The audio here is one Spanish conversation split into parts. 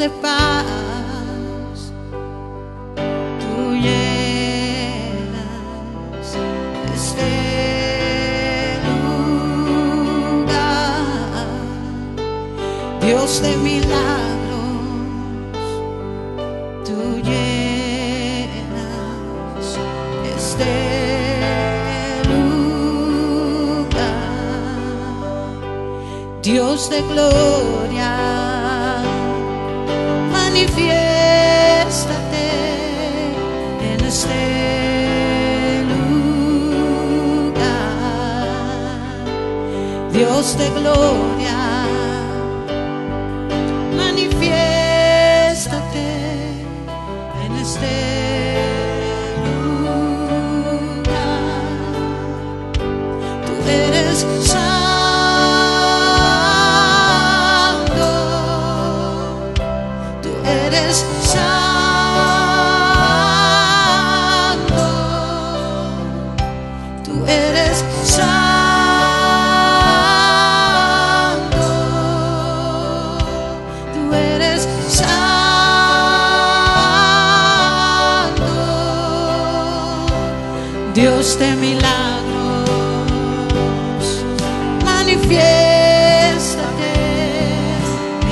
de paz tú llenas este lugar, Dios de milagros, tú llenas este lugar, Dios de gloria. Manifiéstate en este lugar, Dios de gloria. Manifiéstate en este lugar, tú eres santo. Dios de milagros, manifiéstate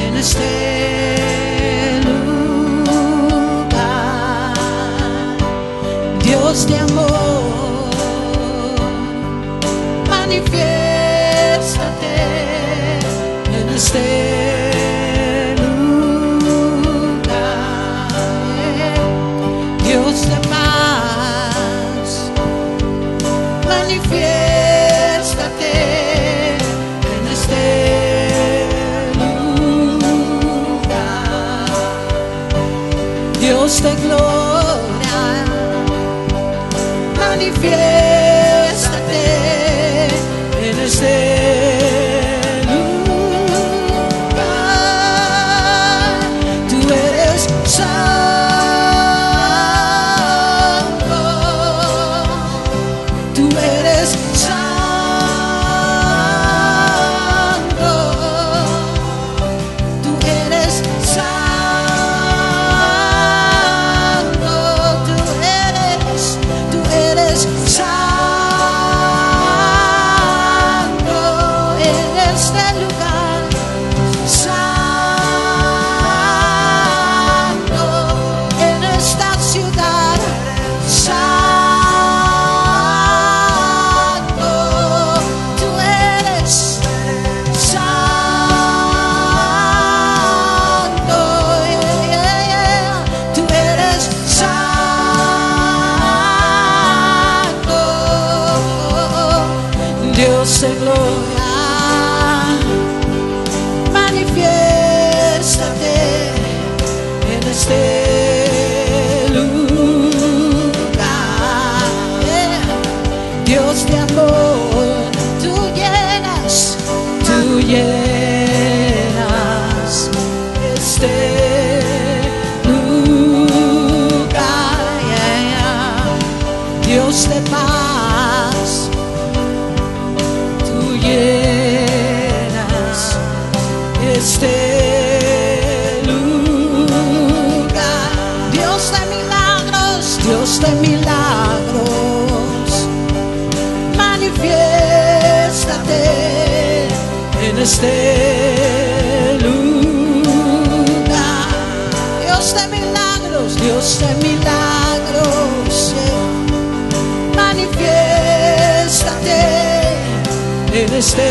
en este lugar. Dios de amor, manifiéstate en este lugar. Dios de paz, manifiéstate en este lugar, Dios de gloria. Manifiéstate en este lugar, tú eres santo. Dios de gloria, manifiéstate en este lugar. Dios de amor, tú llenas este lugar. Dios de paz, este lugar, Dios de milagros, manifiéstate en este lugar, Dios de milagros, manifiéstate en este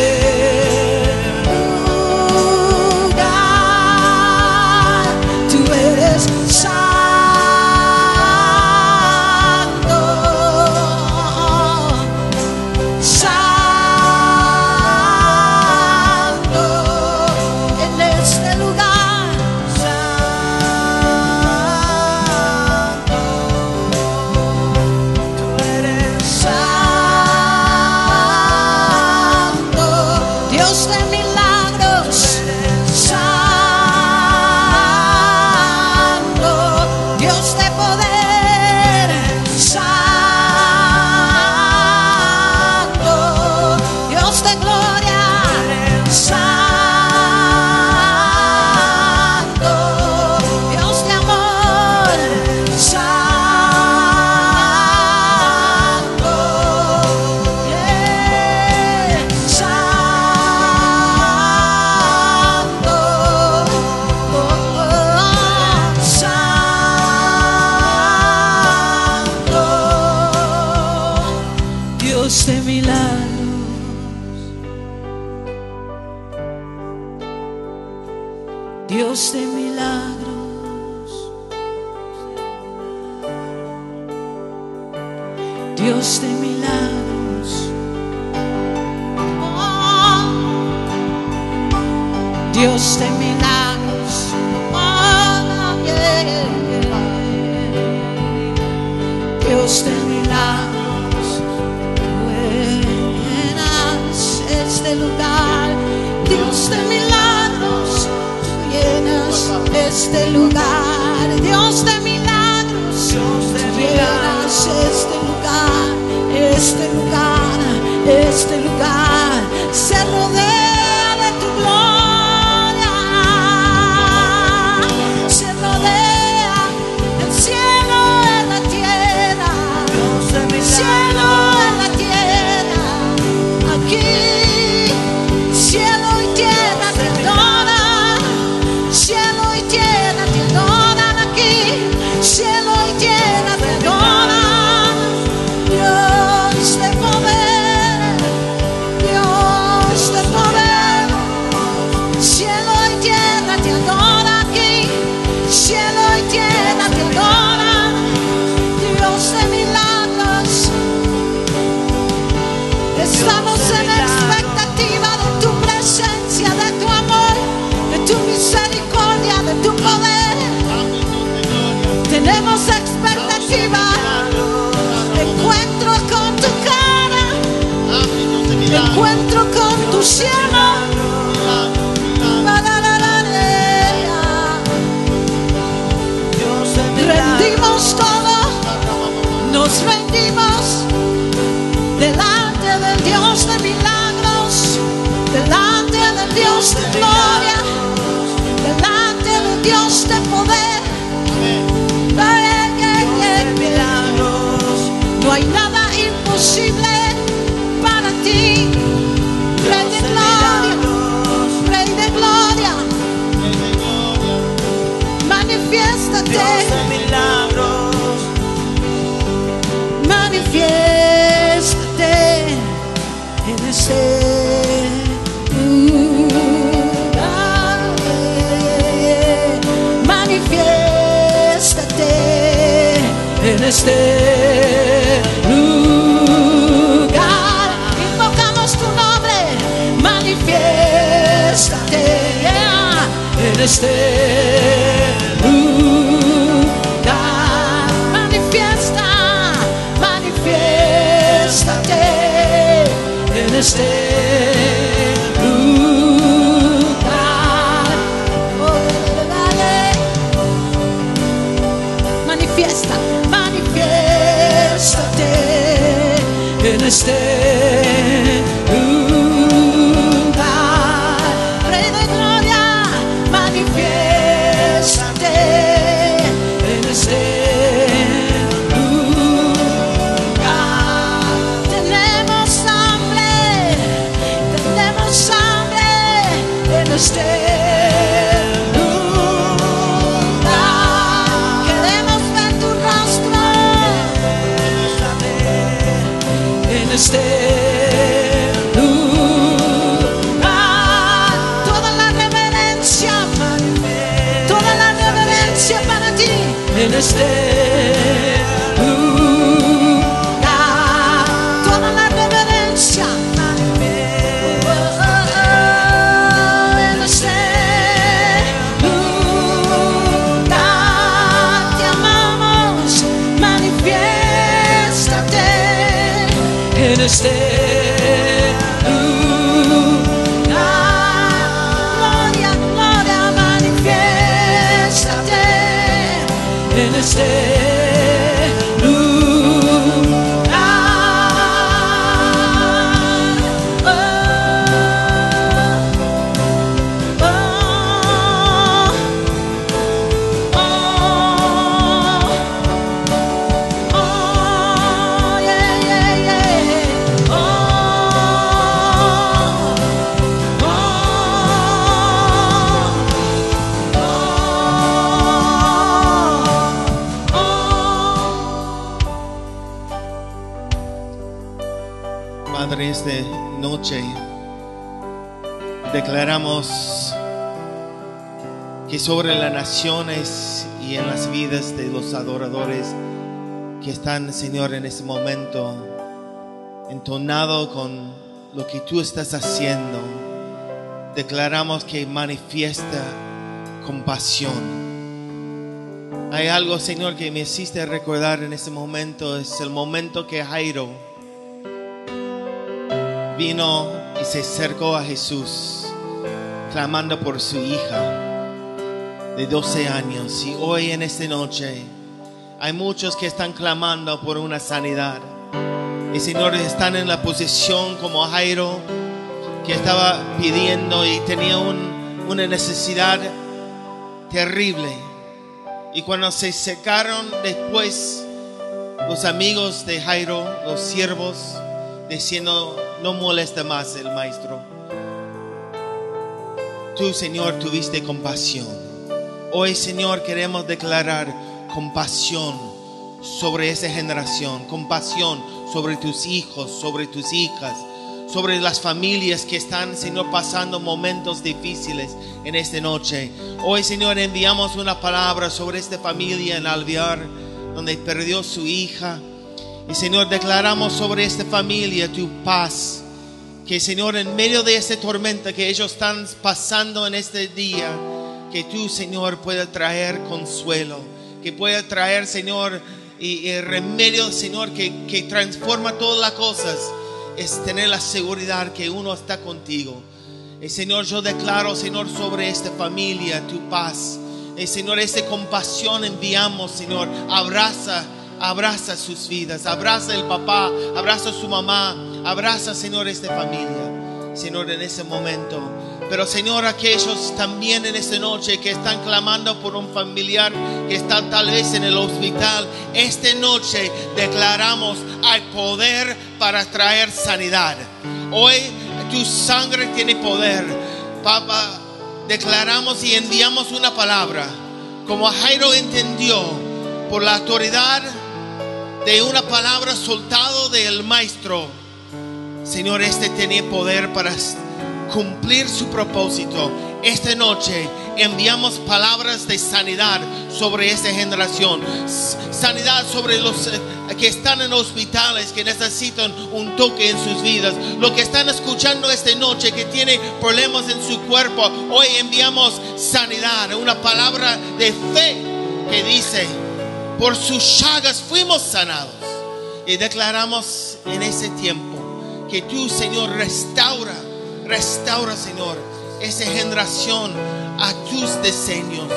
Dios de milagros, oh, Dios de milagros, oh, yeah, yeah. Dios de milagros, llenas este lugar. Dios de milagros, llenas este lugar. Dios de milagros, llenas este lugar. Este lugar, este lugar se rodea de tu gloria, se rodea el cielo en la tierra, el cielo en la tierra, aquí cielo y tierra te adoran, cielo y tierra te adoran, aquí cielo y tierra te adoran. Tenemos expectativa, encuentro con tu cara, encuentro con tu cielo. Rendimos todo, nos rendimos delante del Dios de milagros, delante del Dios de gloria, delante del Dios de poder. No hay nada imposible para ti, Rey de Gloria, manifiéstate, manifiéstate en este lugar, manifiéstate en este lugar. Invocamos tu nombre, manifiéstate en este lugar. Manifiesta, manifiéstate en este lugar. Oh, manifiesta, manifiéstate en este lugar. Rey de Gloria, manifiéstate en este lugar. Tenemos hambre en este lugar. Este lugar, toda la reverencia para ti en este lugar, toda la reverencia en este lugar. Te amamos, manifiéstate en este lugar. Gloria, gloria, manifiéstate en este lugar. Oh, oh, oh, oh, yeah, yeah, yeah. Padre, esta noche declaramos que sobre las naciones y en las vidas de los adoradores que están, Señor, en este momento entonado con lo que tú estás haciendo, declaramos que manifiesta compasión. Hay algo, Señor, que me hiciste recordar en este momento. Es el momento que Jairo vino y se acercó a Jesús clamando por su hija de 12 años. Y hoy en esta noche hay muchos que están clamando por una sanidad. Y, Señor, están en la posición como Jairo, que estaba pidiendo y tenía una necesidad terrible. Y cuando se acercaron después los amigos de Jairo, los siervos, diciendo: no molesta más el maestro. Tú, Señor, tuviste compasión. Hoy, Señor, queremos declarar compasión sobre esa generación, compasión sobre tus hijos, sobre tus hijas, sobre las familias que están, Señor, pasando momentos difíciles en esta noche. Hoy, Señor, enviamos una palabra sobre esta familia en Alvear, donde perdió su hija. Y, Señor, declaramos sobre esta familia tu paz. Que, Señor, en medio de esta tormenta que ellos están pasando en este día, que tú, Señor, puedas traer consuelo, que pueda traer, Señor, y remedio, Señor, que transforma todas las cosas. Es tener la seguridad que uno está contigo. Señor, yo declaro, Señor, sobre esta familia tu paz. Señor, esa compasión enviamos, Señor. Abraza sus vidas, abraza el papá, abraza su mamá, abraza, Señor, esta familia, Señor, en ese momento. Pero, Señor, aquellos también en esta noche que están clamando por un familiar que está tal vez en el hospital, esta noche declaramos: hay poder para traer sanidad. Hoy tu sangre tiene poder, Papá. Declaramos y enviamos una palabra, como Jairo entendió, por la autoridad de una palabra soltada del maestro. Señor, este tenía poder para cumplir su propósito. Esta noche enviamos palabras de sanidad sobre esta generación. Sanidad sobre los que están en hospitales, que necesitan un toque en sus vidas. Los que están escuchando esta noche, que tienen problemas en su cuerpo, hoy enviamos sanidad. Una palabra de fe que dice: por sus llagas fuimos sanados. Y declaramos en ese tiempo que tú, Señor, restaura, Señor, esa generación a tus diseños.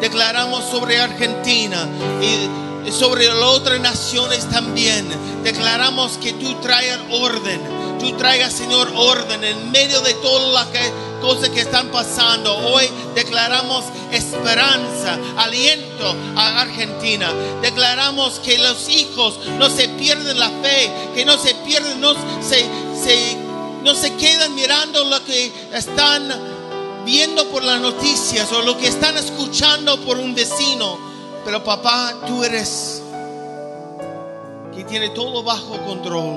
Declaramos sobre Argentina y sobre las otras naciones también. Declaramos que tú traigas orden. Tú traigas, Señor, orden en medio de todas las cosas que están pasando. Hoy declaramos esperanza, aliento a Argentina. Declaramos que los hijos no se pierden la fe, que no se pierden, no se quedan mirando lo que están viendo por las noticias o lo que están escuchando por un vecino. Pero, Papá, tú eres que tiene todo bajo control.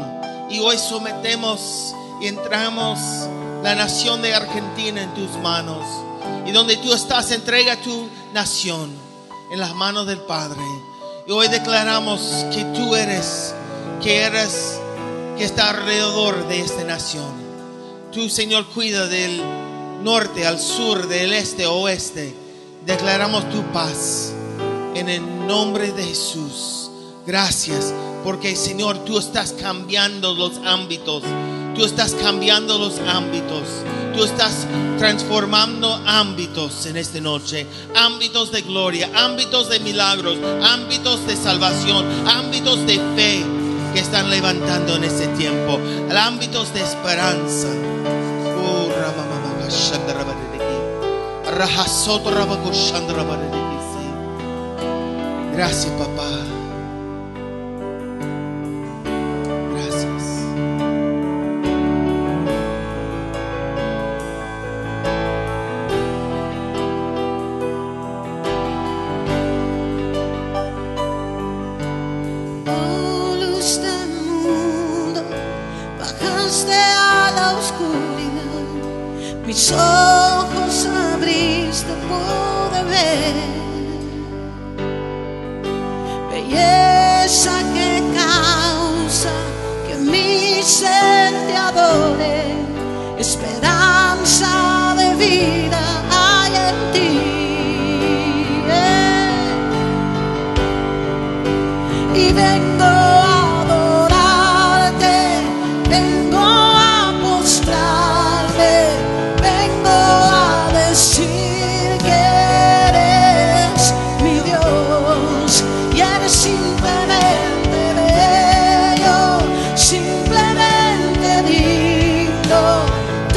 Y hoy sometemos y entramos la nación de Argentina en tus manos. Y donde tú estás, entrega tu nación en las manos del Padre. Y hoy declaramos que tú eres, que está alrededor de esta nación. Tú, Señor, cuida del norte al sur, del este al oeste. Declaramos tu paz en el nombre de Jesús. Gracias, porque, Señor, tú estás cambiando los ámbitos. Tú estás cambiando los ámbitos. Tú estás transformando ámbitos en esta noche. Ámbitos de gloria, ámbitos de milagros, ámbitos de salvación, ámbitos de fe que están levantando en este tiempo. Ámbitos de esperanza. Gracias, Papá. Mis ojos abriste, pude ver. tristeza que causa que mi ser te adore, esperanza de vida hay en ti, y vengo a adorarte, vengo a mostrarme, vengo a decir simplemente bello, simplemente digno, tan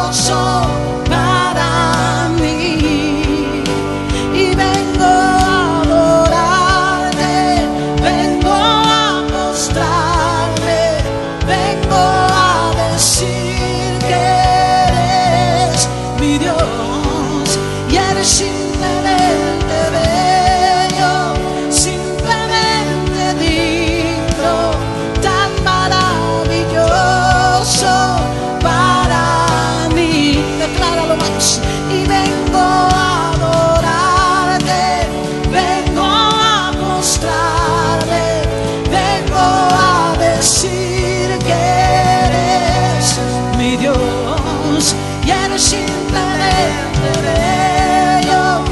maravilloso para mí. Y vengo a adorarte, vengo a mostrarme, vengo a decir que eres mi Dios y eres simplemente bello. Simplemente bello, simplemente digno,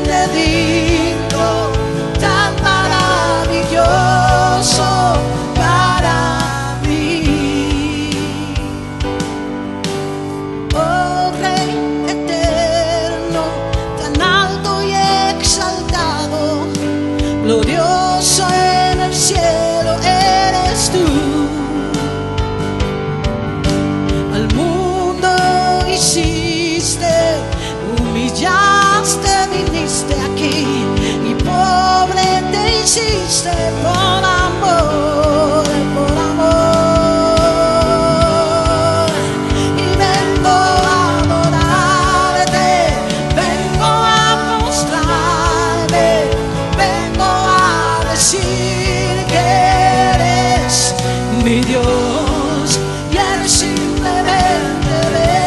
tan maravilloso para mí. Oh Rey eterno, tan alto y exaltado, glorioso en el cielo eres tú. Humillaste, viniste aquí y pobre te hiciste por amor, y vengo a adorarte, vengo a mostrarme, vengo a decir que eres mi Dios y eres simplemente bello.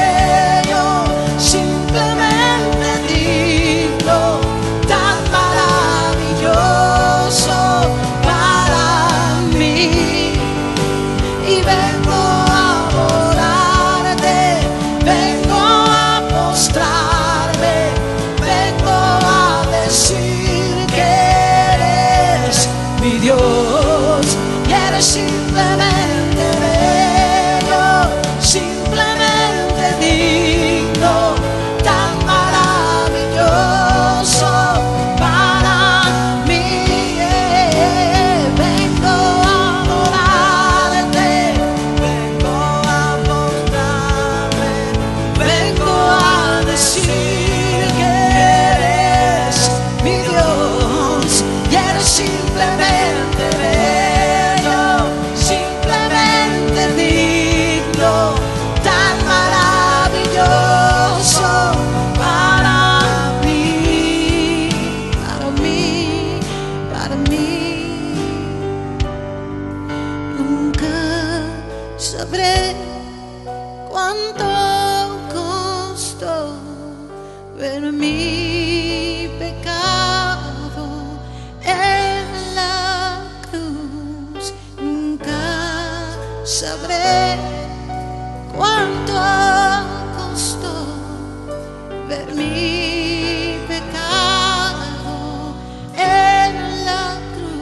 Dios, y eres simplemente bello, simplemente digno, tan maravilloso para mí. Vengo a adorarte, vengo a mostrarme, vengo a decir que eres mi Dios y eres simplemente sabré cuánto costó ver mi pecado en la cruz. Nunca sabré cuánto costó ver mi pecado en la cruz.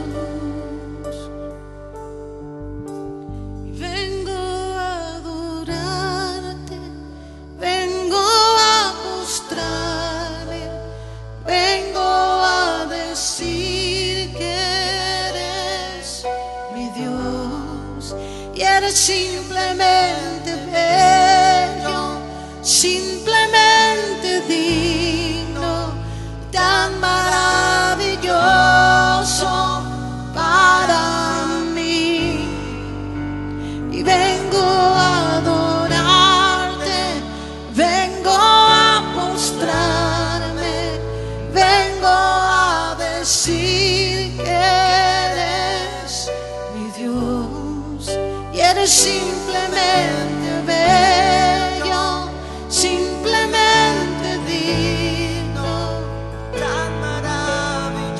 Y eres simplemente bello, simplemente digno, tan maravilloso para mí. Y vengo a adorarte, vengo a mostrarme, vengo a decir que eres mi Dios. Y eres simplemente bello, simplemente digno, tan maravilloso.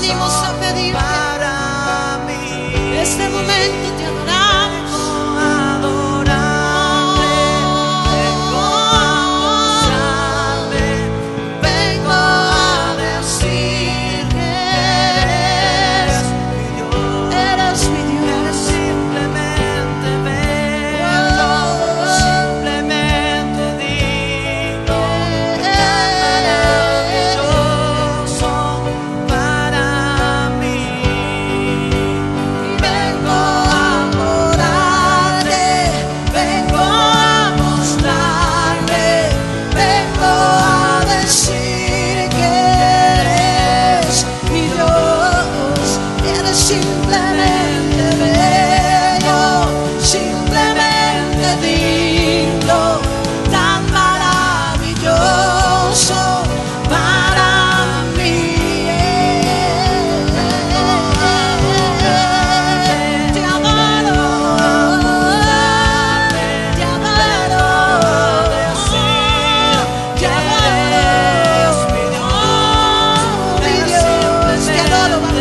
venimos a pedirte para mí. En este momento te adoramos. Vengo a decir que eres mi Dios. Simplemente vengo, simplemente digo que eres maravilloso para mí. Vengo a adorarte, vengo a mostrarte, vengo a decir que eres mi Dios, eres simplemente bello, simplemente digno, tan maravilloso para mí. Te adoro, te adoro, te adoro. Mi Dios, te adoro, te adoro, te adoro, te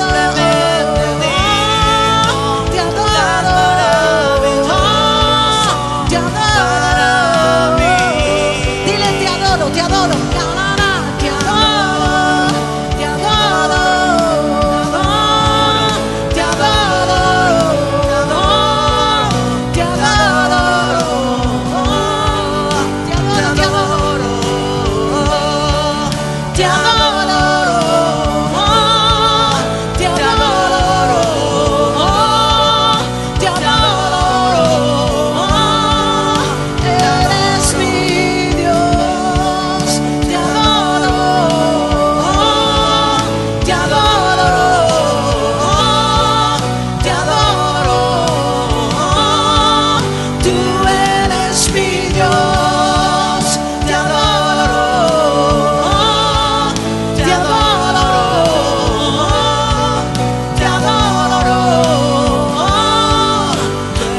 adoro, te adoro. Dile te adoro, te adoro, te adoro, te adoro, te adoro, te adoro, te adoro. Te adoro, te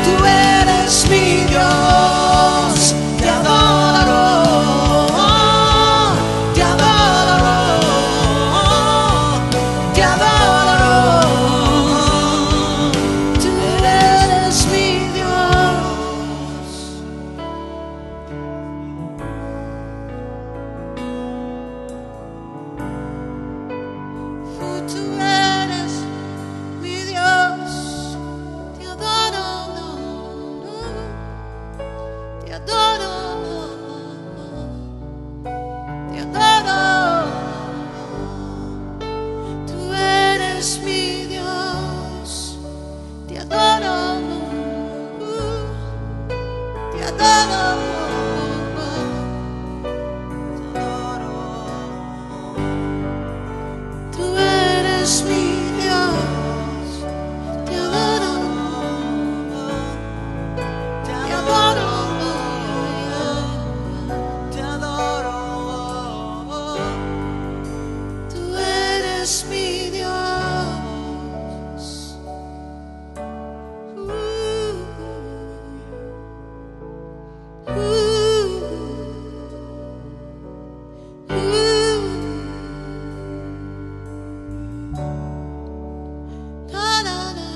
adoro, te adoro, eres mi Dios, te adoro, te adoro, tú eres mi Dios, te adoro, te adoro, te adoro, tú eres mi Dios, te adoro, te adoro, te adoro, tú eres mi Dios. Tú eres mi Dios, te adoro, te adoro, te adoro. Tú eres mi Dios, te adoro, te adoro. Tú eres mi Dios, te adoro,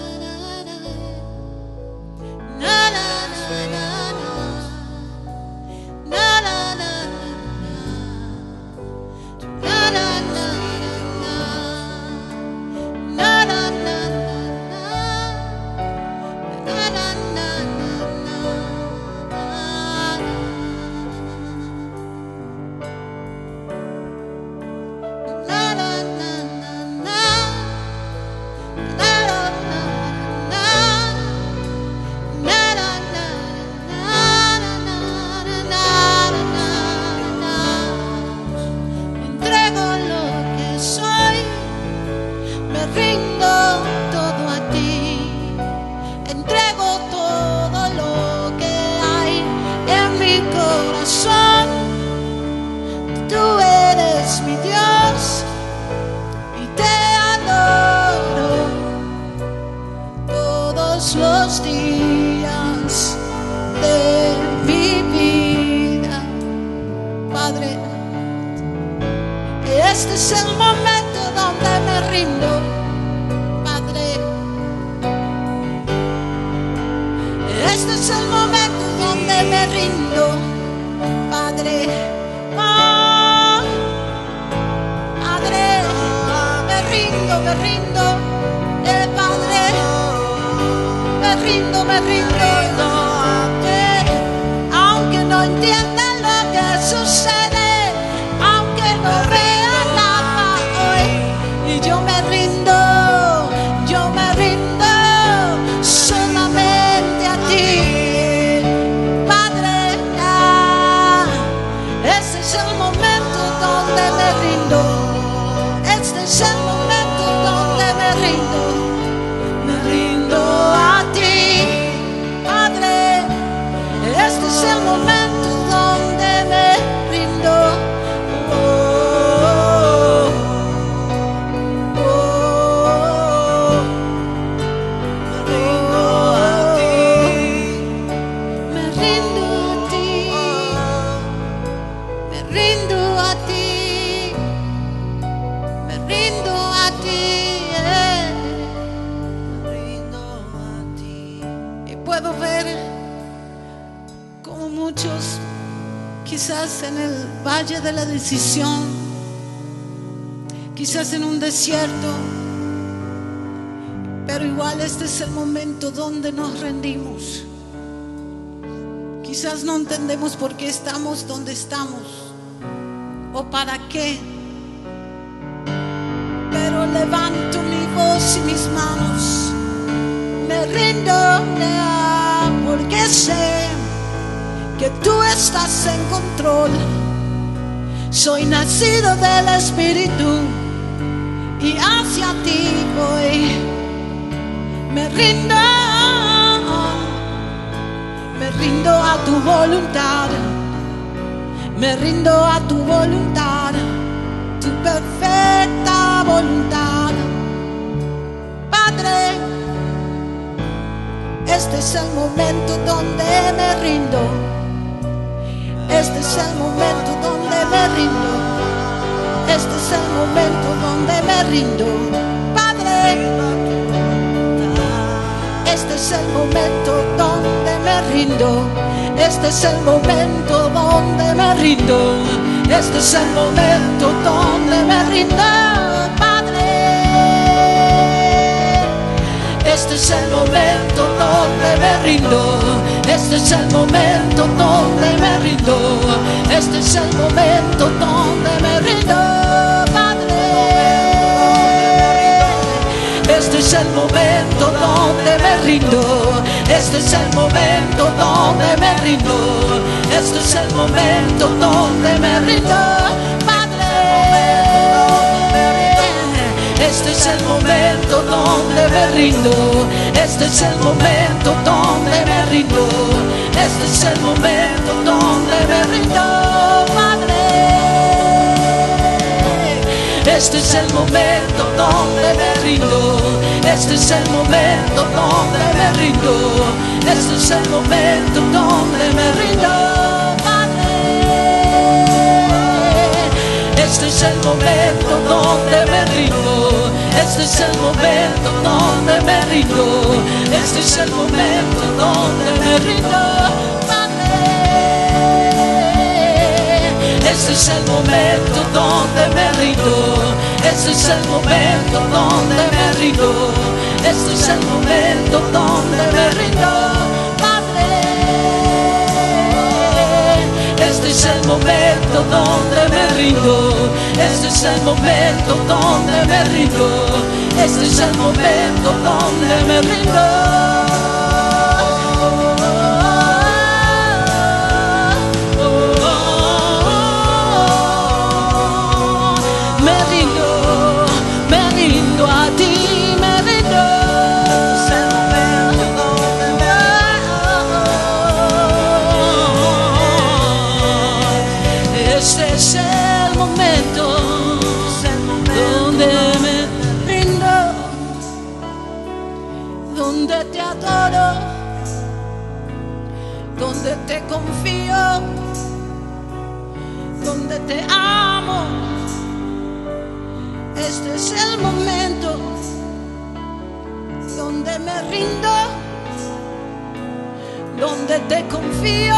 te adoro, te adoro. Tú eres mi Dios. Na na na na na, na na na na na, na na na na, na na na na, na na na na, na na na na, na na na na. Na na na na na na na na na na. Me entrego lo que soy, me rindo todo a ti, entrego todo lo que hay en mi corazón. Tú eres mi Dios y te adoro todos los días de mi vida, Padre. Que este es el momento donde me rindo, Padre. Este es el momento donde me rindo, Padre. Oh, Padre, me rindo, Padre. Me rindo, aunque no entienda lo que sucede. Quizás en el valle de la decisión, quizás en un desierto, pero igual este es el momento donde nos rendimos. Quizás no entendemos por qué estamos donde estamos o para qué, pero levanto mi voz y mis manos, me rindo porque sé que tú estás en control. Soy nacido del Espíritu y hacia ti voy. Me rindo, me rindo a tu voluntad, me rindo a tu voluntad, tu perfecta voluntad, Padre. Este es el momento donde me rindo. Este es el momento donde me rindo. Este es el momento donde me rindo, Padre. Este es el momento donde me rindo. Este es el momento donde me rindo. Este es el momento donde me rindo, Padre. Este es el momento donde me rindo. Este es el momento donde me rindo. Este es el momento donde me rindo, Padre. Este es el momento donde me rindo. Este es el momento donde me rindo. Este es el momento donde me rindo, Padre. Este es el momento donde me rindo. Este es el momento donde me rindo. Este es el momento donde me rindo, Padre. Este es el momento donde me rindo. Este es el momento donde me rindo. Este es el momento donde me rindo, Padre. Este es el momento donde me rindo. Este es el momento donde me rindo. Este es el momento donde me rindo, Padre. Este es el momento donde me rindo. Este es el momento donde me rindo. Este es el momento donde me rindo, Padre. Este es el momento donde me rindo. Este es el momento donde me rindo. Este es el momento donde me rindo. Te confío, donde te amo, Este es el momento donde me rindo, donde te confío,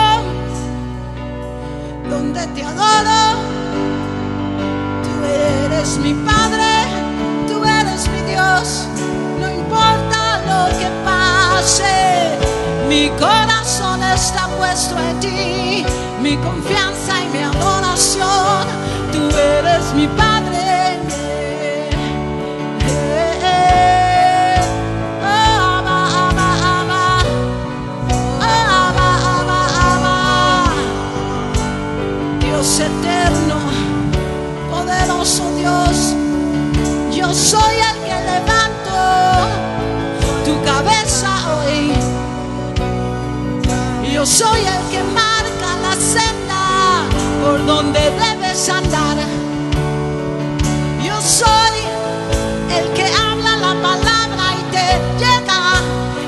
donde te adoro. Tú eres mi Padre, tú eres mi Dios. No importa lo que pase, mi corazón está puesto en ti, mi confianza y mi adoración. Tú eres mi Padre. Eterno, poderoso Dios, yo soy el que levanto tu cabeza hoy. Yo soy el que marca la senda por donde debes andar. Yo soy el que habla la palabra y te llega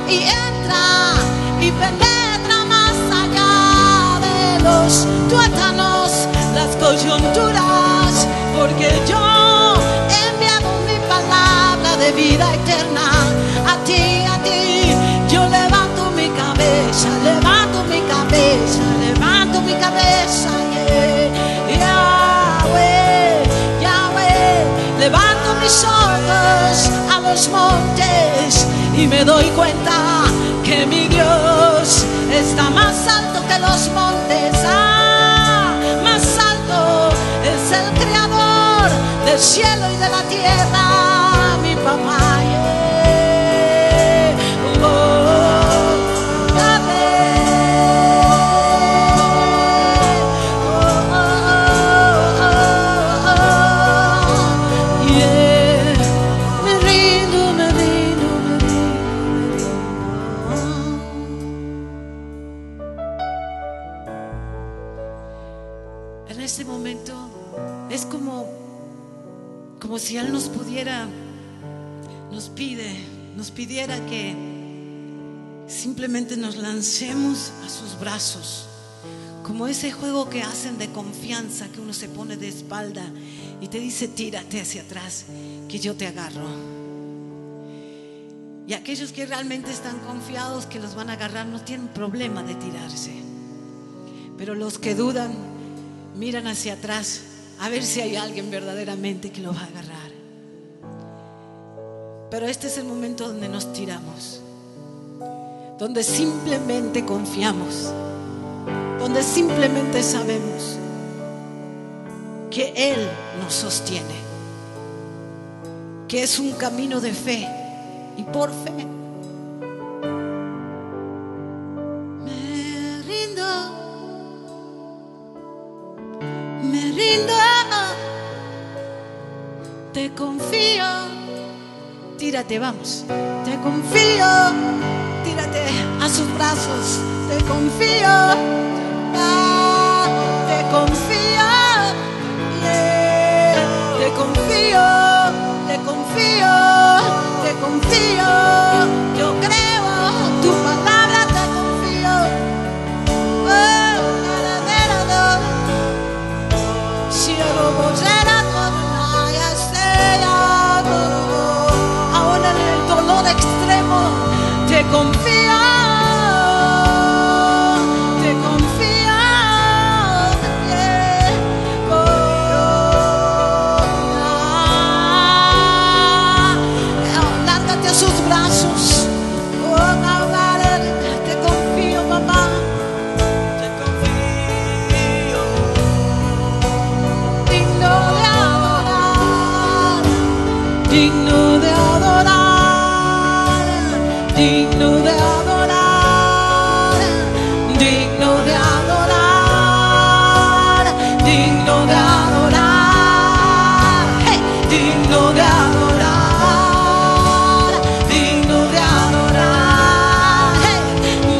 y entra y penetra más allá de los tuétanos, las coyunturas, porque yo he enviado mi palabra de vida eterna a ti, yo levanto mi cabeza, levanto mi cabeza, levanto mi cabeza, yeah. Yahweh, Yahweh, levanto mis ojos a los montes y me doy cuenta que mi Dios está más alto que los montes. El creador del cielo y de la tierra, mi papá, yeah. Yeah. Me rindo, me rindo, me rindo. En este momento es como si Él nos pidiera que simplemente nos lancemos a sus brazos, como ese juego que hacen de confianza, que uno se pone de espalda y te dice: tírate hacia atrás, que yo te agarro. Y aquellos que realmente están confiados que los van a agarrar no tienen problema de tirarse, pero los que dudan miran hacia atrás a ver si hay alguien verdaderamente que lo va a agarrar. Pero este es el momento donde nos tiramos, donde simplemente confiamos, donde simplemente sabemos que Él nos sostiene, que es un camino de fe y por fe. Te confío, tírate, vamos. Te confío, tírate a sus brazos. Te confío, te confío, yeah. Te confío, te confío, te confío. Yo creo tu palabra, te confío. Oh, si yo lo borré, te confío, te confío, yeah. Oh, oh, lárgate a sus brazos. Oh, te confío, papá, te confío. Digno de adorar, digno de adorar, digno de adorar, digno de adorar, digno de adorar, hey, digno de adorar, digno de adorar, hey,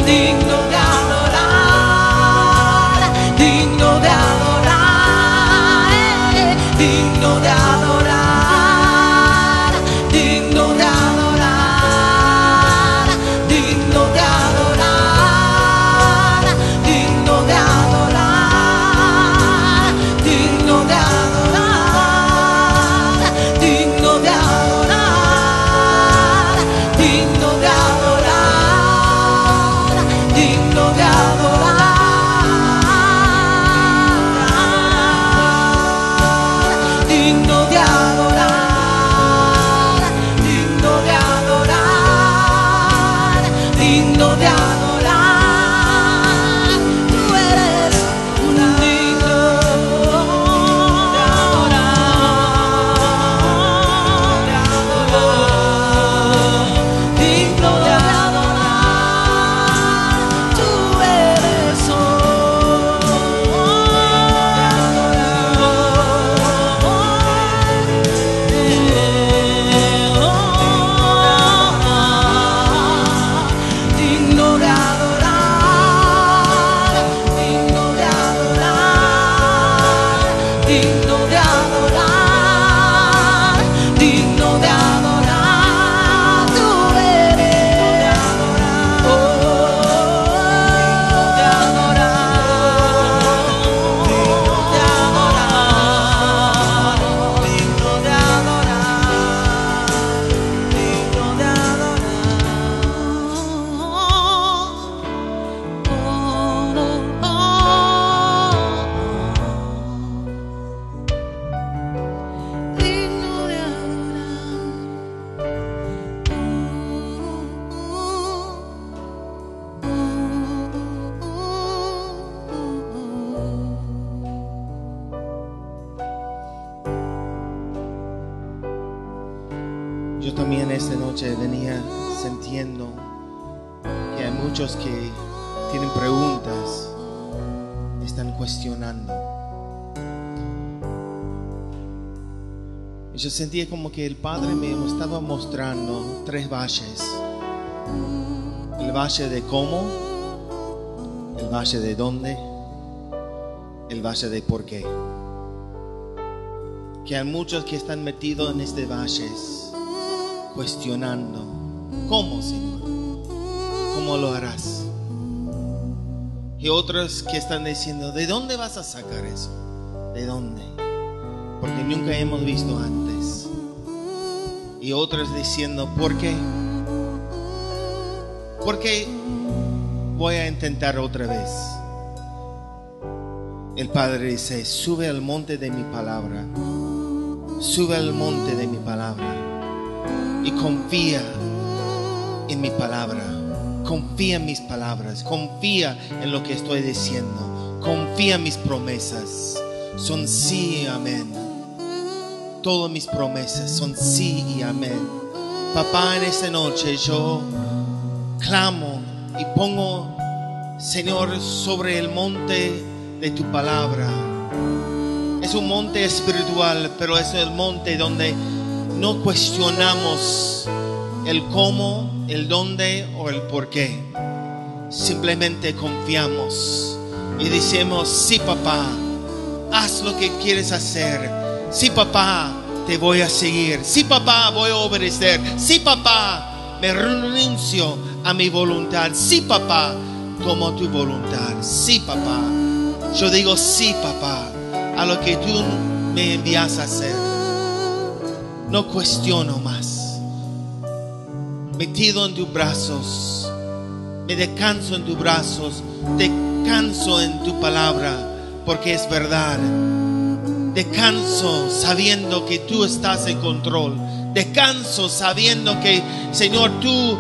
digno de adorar, digno de adorar, hey, digno de adorar, digno de adorar. Digno de adorar, digno Yo también esta noche venía sintiendo que hay muchos que tienen preguntas, están cuestionando. Yo sentía como que el Padre me estaba mostrando tres valles: el valle de cómo, el valle de dónde, el valle de por qué. Que hay muchos que están metidos en este valle cuestionando: ¿cómo, Señor? ¿Cómo lo harás? Y otros que están diciendo: ¿de dónde vas a sacar eso? ¿De dónde? Porque nunca hemos visto antes. Y otros diciendo: ¿por qué? ¿Por qué voy a intentar otra vez? El Padre dice: sube al monte de mi palabra. Sube al monte de mi palabra y confía en mi palabra. Confía en mis palabras. Confía en lo que estoy diciendo. Confía en mis promesas. Son sí y amén. Todas mis promesas son sí y amén. Papá, en esta noche yo clamo y pongo, Señor, sobre el monte de tu palabra. Es un monte espiritual, pero es el monte donde no cuestionamos el cómo, el dónde o el por qué. Simplemente confiamos y decimos: sí, papá, haz lo que quieres hacer. Sí, papá, te voy a seguir. Sí, papá, voy a obedecer. Sí, papá, me renuncio a mi voluntad. Sí, papá, tomo tu voluntad. Sí, papá, yo digo sí, papá, a lo que tú me envías a hacer. No cuestiono más. Metido en tus brazos, me descanso en tus brazos, descanso en tu palabra, porque es verdad. Descanso sabiendo que tú estás en control. Descanso sabiendo que, Señor, tú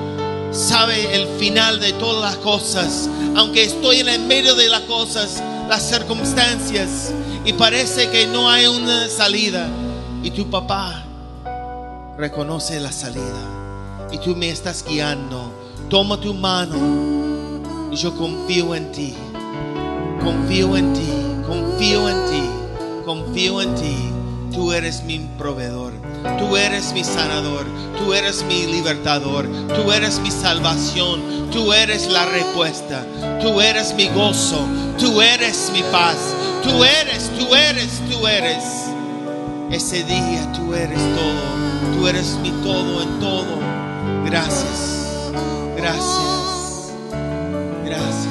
sabes el final de todas las cosas. Aunque estoy en el medio de las cosas, las circunstancias, y parece que no hay una salida, y tu papá reconoce la salida. Y tú me estás guiando. Toma tu mano. Y yo confío en ti. Confío en ti. Confío en ti. Confío en ti. Tú eres mi proveedor. Tú eres mi sanador. Tú eres mi libertador. Tú eres mi salvación. Tú eres la respuesta. Tú eres mi gozo. Tú eres mi paz. Tú eres, tú eres, tú eres. Ese día tú eres todo. Tú eres mi todo en todo. Gracias, gracias, gracias.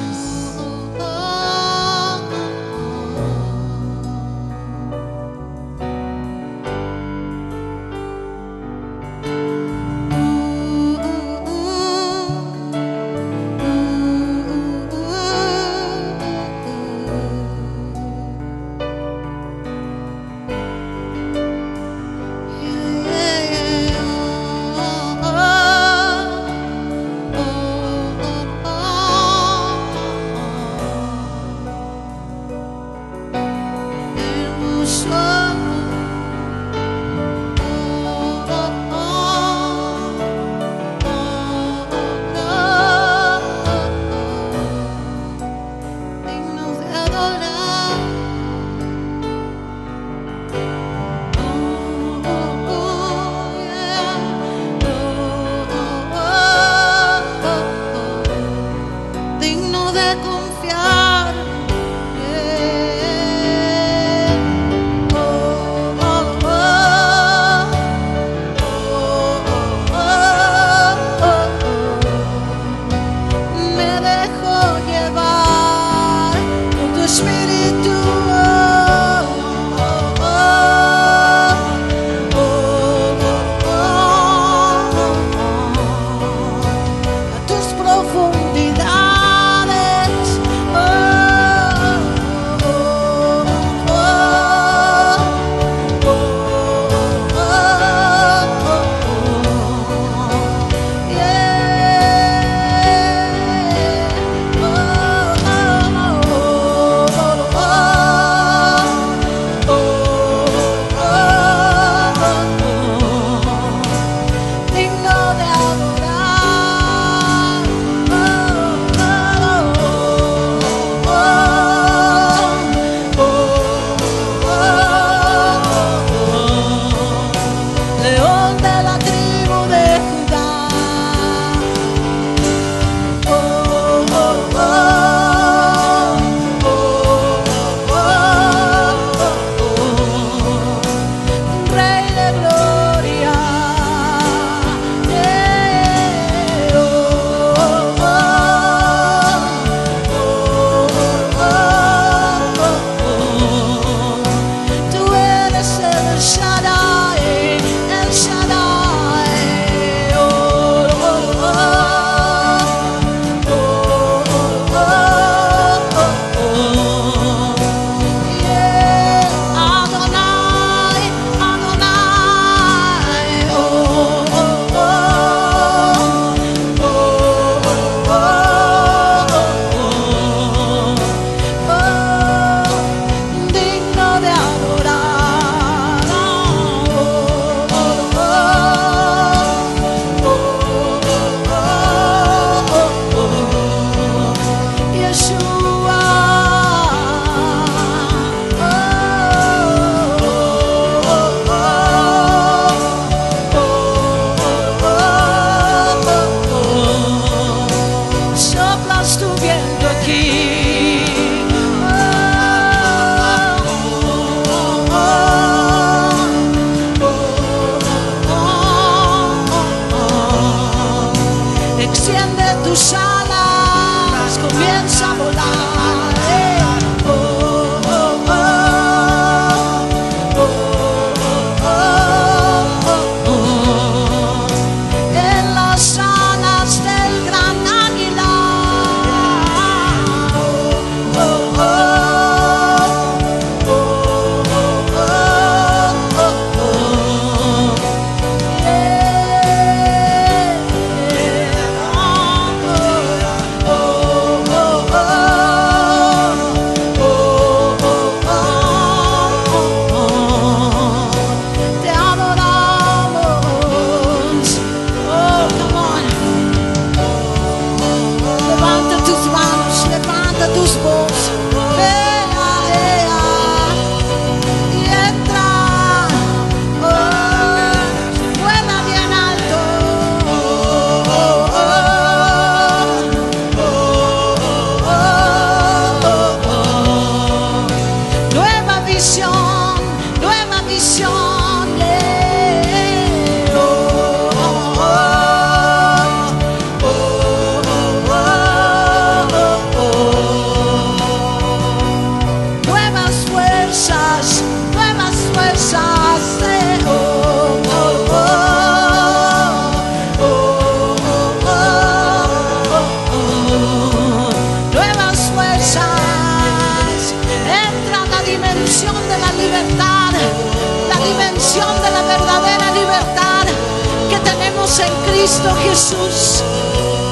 libres en Cristo Jesús,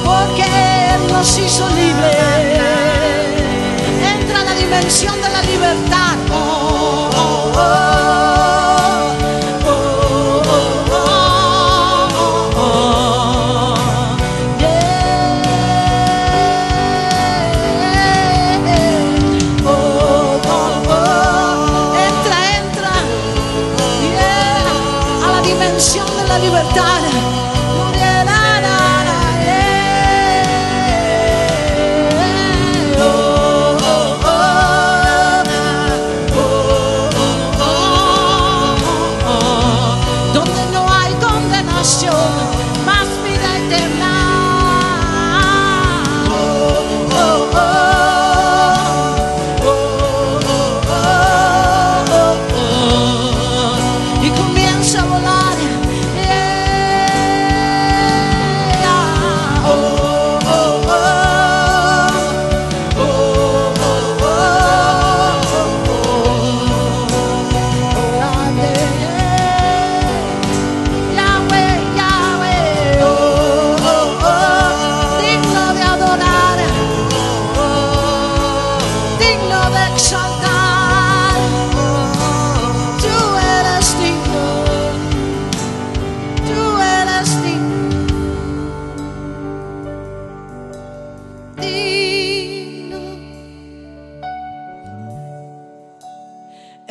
porque Él nos hizo libres. Entra a la dimensión de la libertad. Oh, oh, oh. Libertad. Donde no hay condenación, más vida eterna. Y comienza a volar.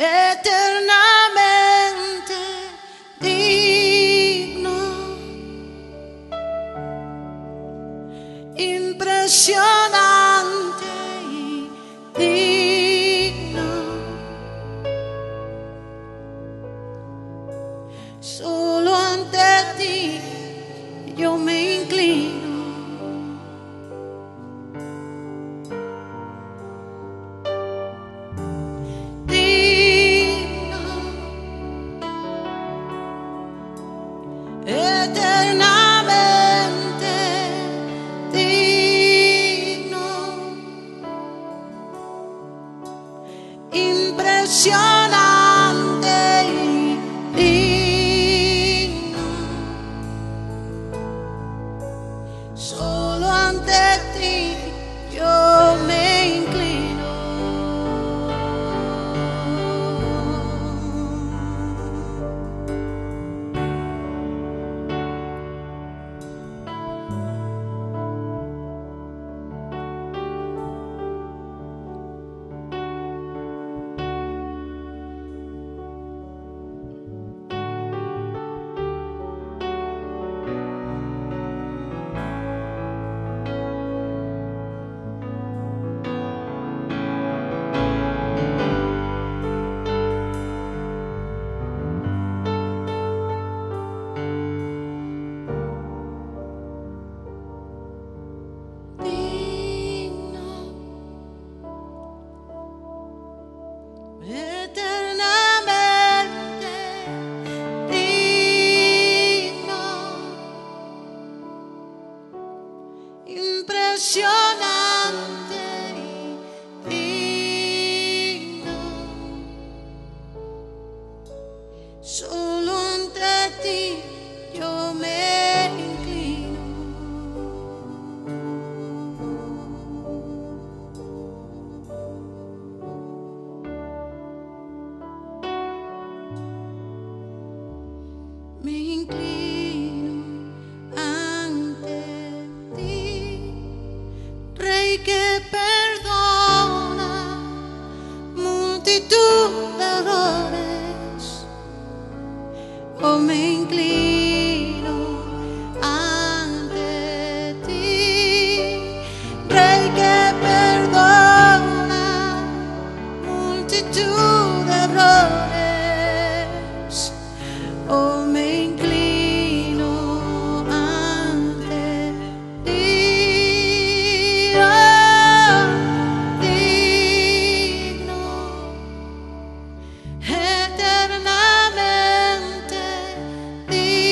Eternamente digno, impresionante y digno, solo ante ti yo me inclino. Eternamente digno, impresionante y digno, solo ante ti yo me inclino. Eternamente digno, impresionante y digno, solo ante ti yo me inclino. Que perdona multitud de errores, oh, me inclino ante ti, Rey que perdona multitud de errores, oh, me inclino. Eternamente digno.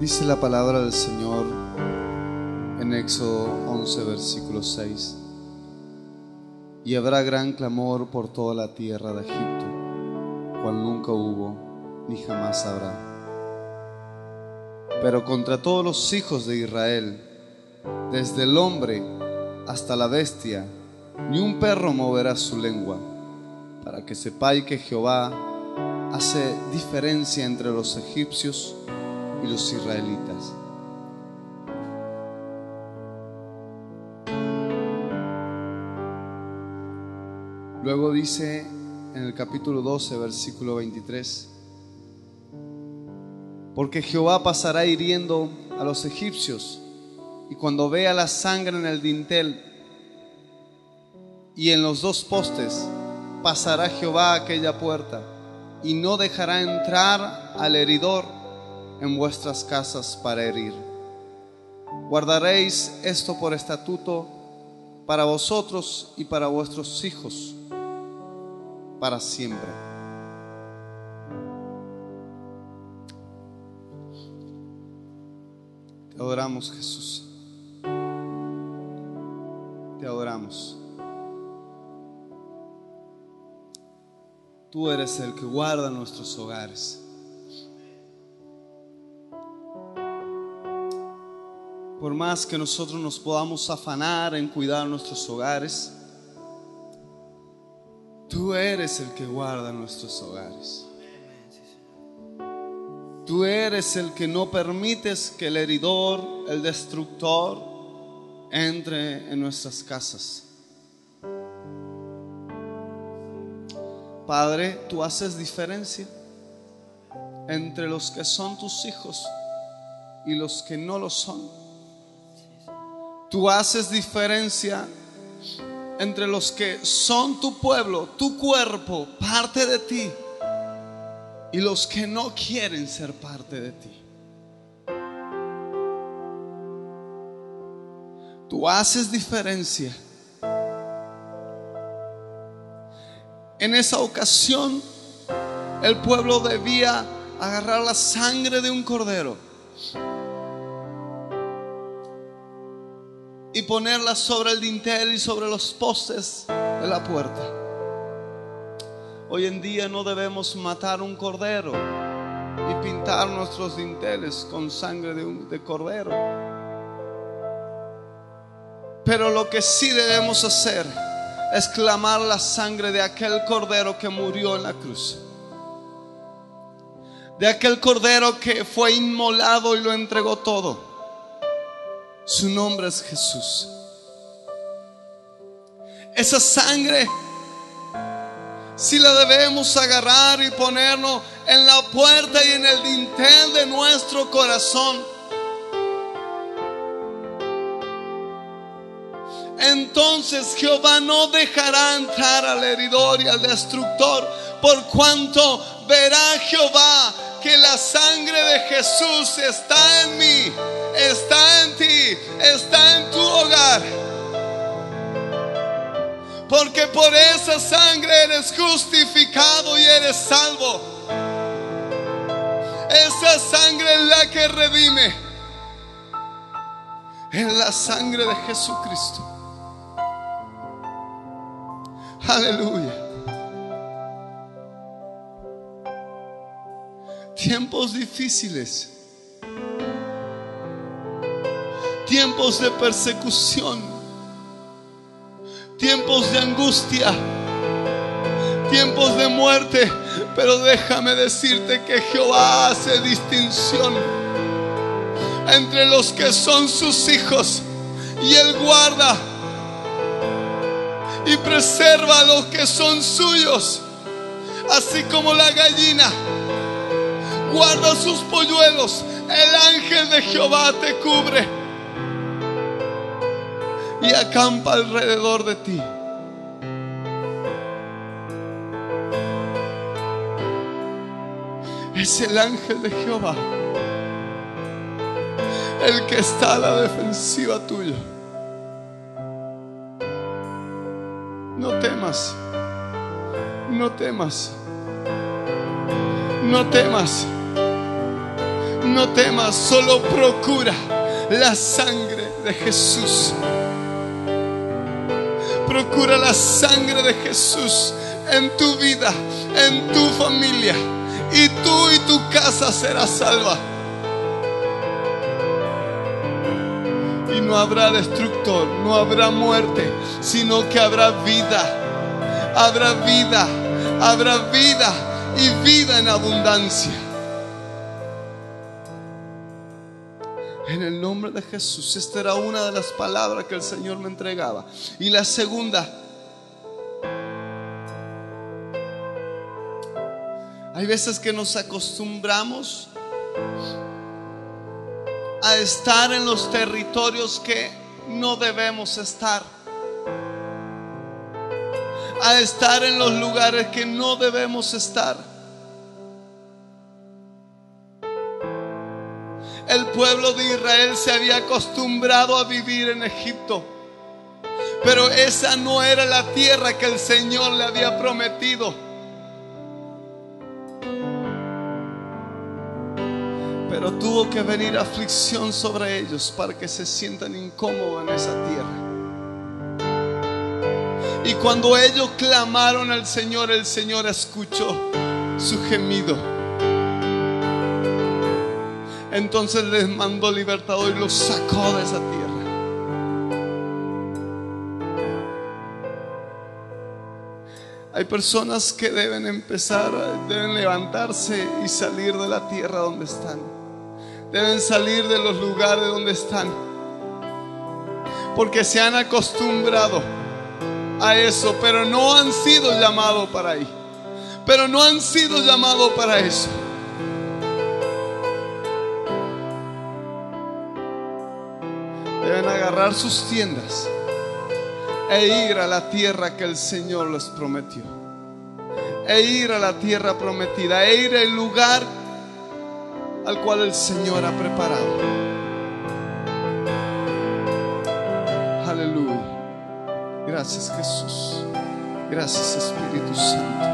Dice la palabra del Señor en Éxodo 11, versículo 6: y habrá gran clamor por toda la tierra de Egipto, cual nunca hubo ni jamás habrá. Pero contra todos los hijos de Israel, desde el hombre hasta la bestia, ni un perro moverá su lengua, para que sepáis que Jehová hace diferencia entre los egipcios y los israelitas. Luego dice en el capítulo 12, versículo 23: porque Jehová pasará hiriendo a los egipcios, y cuando vea la sangre en el dintel y en los dos postes, pasará Jehová a aquella puerta, y no dejará entrar al heridor en vuestras casas para herir. Guardaréis esto por estatuto para vosotros y para vuestros hijos para siempre. Te adoramos, Jesús. Te adoramos. Tú eres el que guarda nuestros hogares. Por más que nosotros nos podamos afanar en cuidar nuestros hogares, tú eres el que guarda nuestros hogares. Tú eres el que no permites que el heridor, el destructor, entre en nuestras casas. Padre, tú haces diferencia entre los que son tus hijos y los que no lo son. Tú haces diferencia entre los que son tu pueblo, tu cuerpo, parte de ti, y los que no quieren ser parte de ti. Tú haces diferencia. En esa ocasión, el pueblo debía agarrar la sangre de un cordero y ponerla sobre el dintel y sobre los postes de la puerta. Hoy en día no debemos matar un cordero y pintar nuestros dinteles con sangre de cordero. Pero lo que sí debemos hacer es clamar la sangre de aquel cordero que murió en la cruz, de aquel cordero que fue inmolado y lo entregó todo. Su nombre es Jesús. Esa sangre si la debemos agarrar y ponernos en la puerta y en el dintel de nuestro corazón. Entonces Jehová no dejará entrar al heridor y al destructor, por cuanto verá Jehová que la sangre de Jesús está en mí, está en ti, está en tu hogar. Porque por esa sangre eres justificado y eres salvo. Esa sangre es la que redime, es la sangre de Jesucristo. Aleluya. Tiempos difíciles, tiempos de persecución, tiempos de angustia, tiempos de muerte. Pero déjame decirte que Jehová hace distinción entre los que son sus hijos, y Él guarda y preserva a los que son suyos. Así como la gallina guarda sus polluelos, el ángel de Jehová te cubre y acampa alrededor de ti. es el ángel de Jehová, el que está a la defensiva tuya. No temas, no temas, no temas, no temas, solo procura la sangre de Jesús. Procura la sangre de Jesús en tu vida, en tu familia, y tú y tu casa será salva. Y no habrá destructor, no habrá muerte, sino que habrá vida. Habrá vida, habrá vida y vida en abundancia. En el nombre de Jesús. Esta era una de las palabras que el Señor me entregaba. Y la segunda, hay veces que nos acostumbramos a estar en los territorios que no debemos estar, a estar en los lugares que no debemos estar. El pueblo de Israel se había acostumbrado a vivir en Egipto, pero esa no era la tierra que el Señor le había prometido. Pero tuvo que venir aflicción sobre ellos para que se sientan incómodos en esa tierra. Y cuando ellos clamaron al Señor, el Señor escuchó su gemido. Entonces les mandó libertador y los sacó de esa tierra. Hay personas que deben empezar, deben levantarse y salir de la tierra donde están. Deben salir de los lugares donde están, porque se han acostumbrado a eso, pero no han sido llamados para ahí, pero no han sido llamados para eso. Deben agarrar sus tiendas e ir a la tierra que el Señor les prometió, e ir a la tierra prometida, e ir al lugar al cual el Señor ha preparado. Aleluya. Gracias, Jesús. Gracias, Espíritu Santo.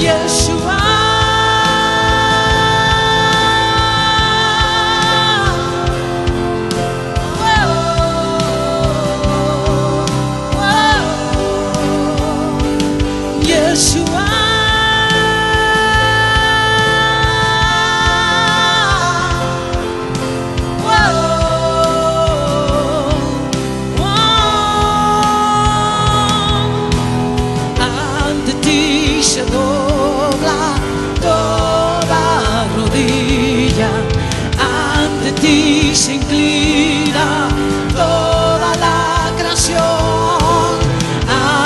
Yeshua. se dobla toda rodilla, ante ti se inclina toda la creación,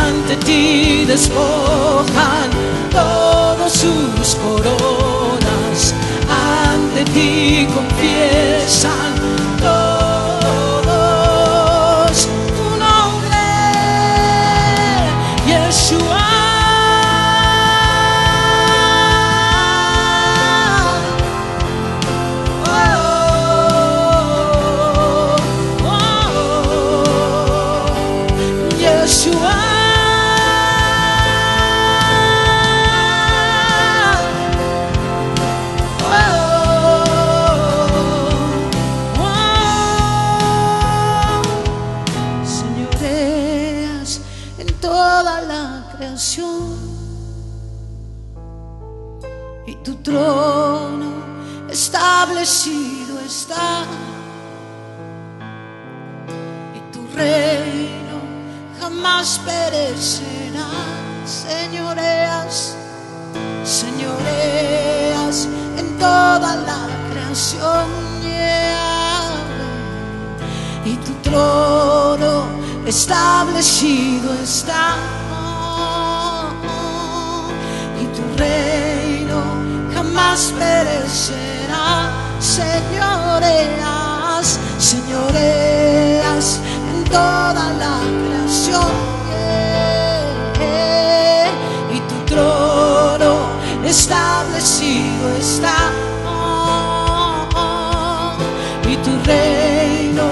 ante ti despojan todos sus coronas, ante ti confiesan todos tu nombre, Yeshua. Y tu trono establecido está, y tu reino jamás perecerá. Señoreas, señoreas en toda la creación, y tu trono establecido está. Jamás perecerá, señoreas, señoreas en toda la creación, y tu trono establecido está, y tu reino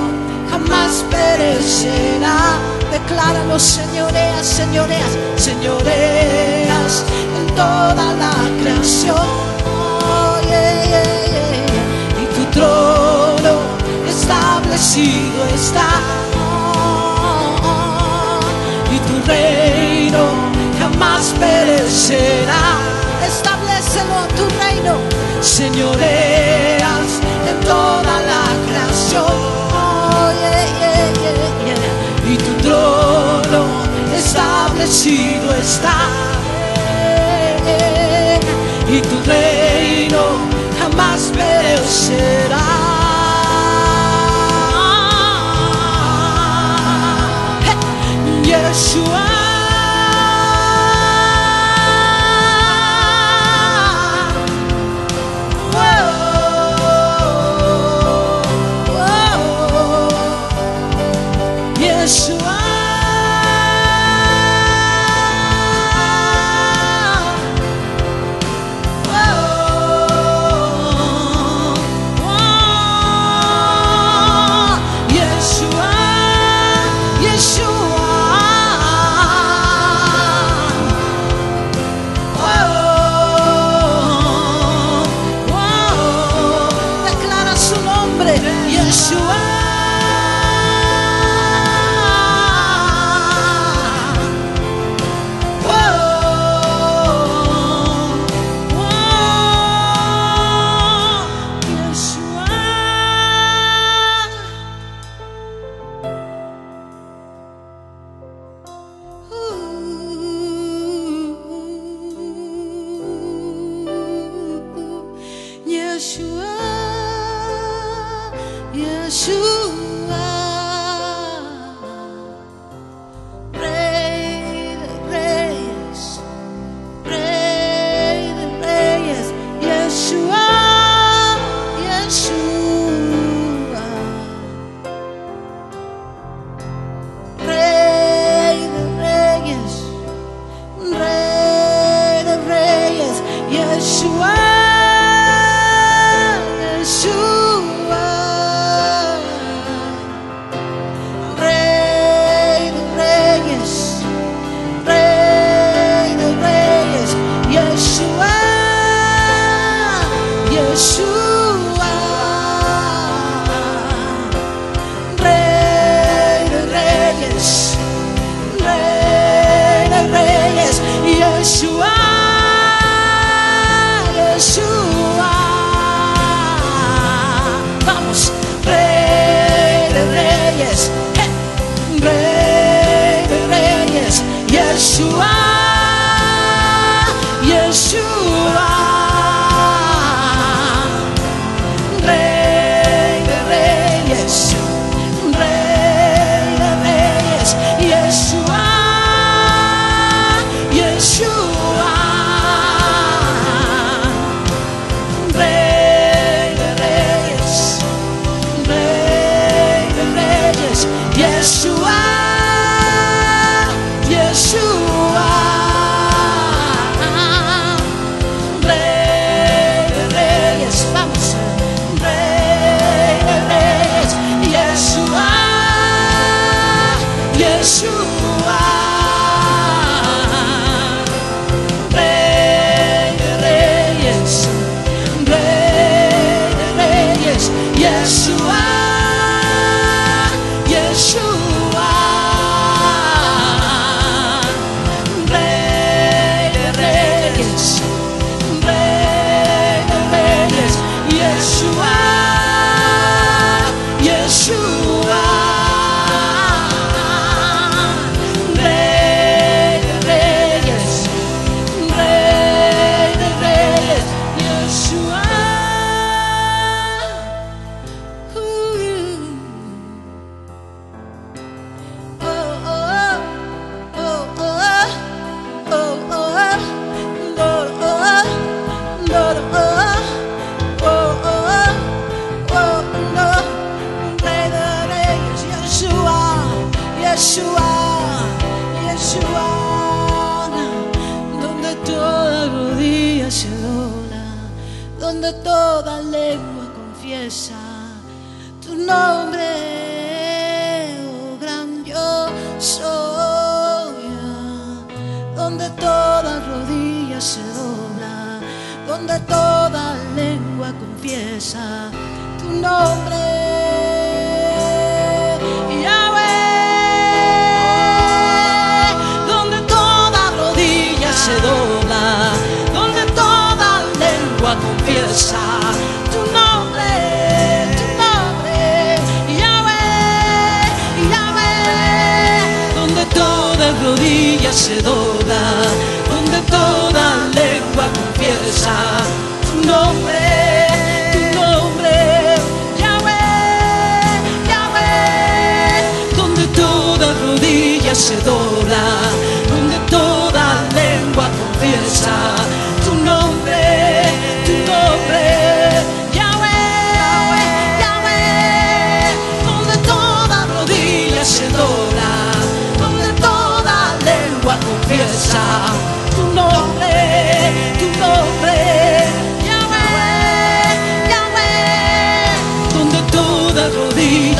jamás perecerá. Decláralo, señoreas, señoreas, señoreas en toda la creación. Y tu trono establecido está, y tu reino jamás perecerá. Establécelo, tu reino, señoreas en toda la creación, y tu trono establecido está, y tu reino jamás perecerá. Yeshua, oh, Yeshua. Oh. Yeshua, donde toda rodilla se adora, donde toda lengua confiesa tu nombre, oh gran yo soy, donde toda rodilla se dobla, donde toda lengua confiesa tu nombre. Se dobla, donde toda lengua confiesa tu nombre, tu nombre. Yahweh, Yahweh, donde toda rodilla se dobla, donde toda lengua confiesa tu nombre.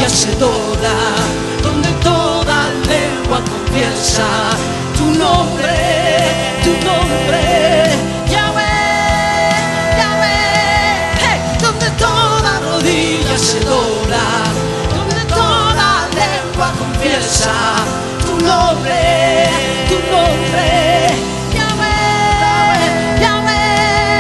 Se dobla, donde toda lengua confiesa tu nombre, Yahweh, Yahweh, donde toda rodilla se dobla, donde toda lengua confiesa tu nombre, Yahweh, Yahweh,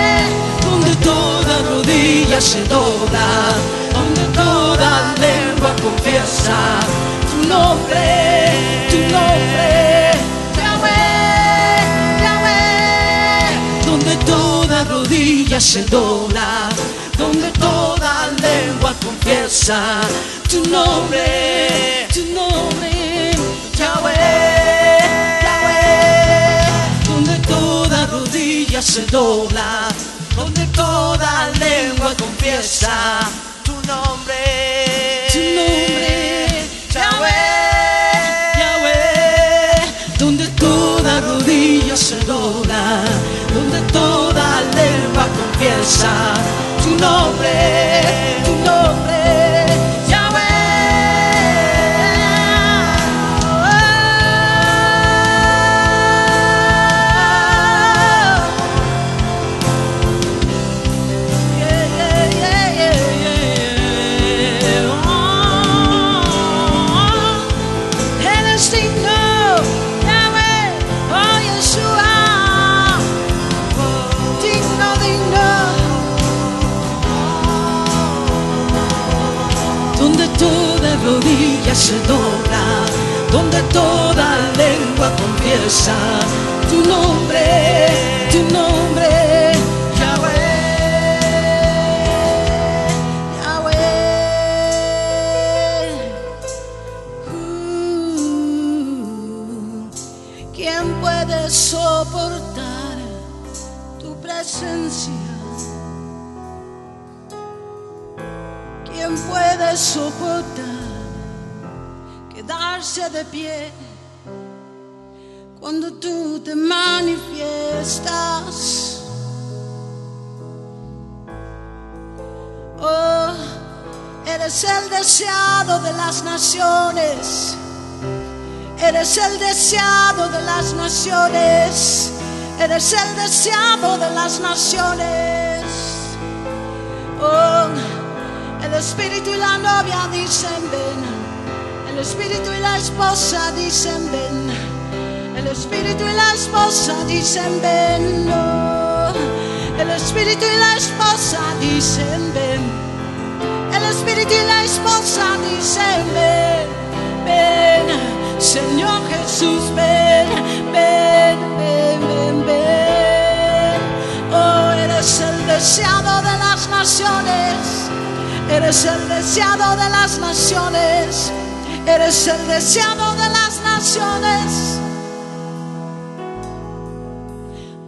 donde toda rodilla se dobla. Confiesa tu nombre, Yahweh, Yahweh, hey, donde toda rodilla se dobla, donde toda lengua confiesa tu nombre, Yahweh, Yahweh, donde toda rodilla se dobla, donde toda lengua confiesa tu nombre. Se dobla, donde toda lengua confiesa tu nombre, Yahweh, Yahweh, donde toda rodilla se dobla, donde toda lengua confiesa tu nombre, Yahweh, Yahweh, donde toda rodilla se dobla, donde toda lengua confiesa tu nombre, Yahweh. Él es digno, Yahweh, oh Yeshua. Toda rodilla se dobla, donde toda lengua confiesa tu nombre, Yahweh, Yahweh. ¿Quién puede soportar tu presencia? ¿Quién puede soportar quedarse de pie cuando tú te manifiestas? Oh, eres el deseado de las naciones, eres el deseado de las naciones, eres el deseado de las naciones. Oh, el espíritu y la novia dicen ven, el espíritu y la esposa dicen ven, el espíritu y la esposa dicen ven, oh. El espíritu y la esposa dicen ven, el espíritu y la esposa dicen ven, ven, Señor Jesús, ven, ven, ven, ven, ven. Oh, eres el deseado de las naciones, eres el deseado de las naciones, eres el deseado de las naciones.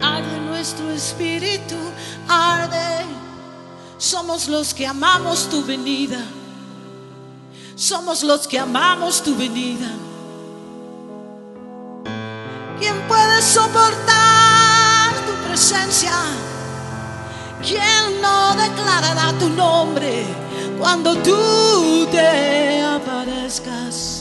Arde nuestro espíritu, arde. Somos los que amamos tu venida, somos los que amamos tu venida. puede soportar tu presencia? ¿Quién no declarará tu nombre cuando tú te aparezcas?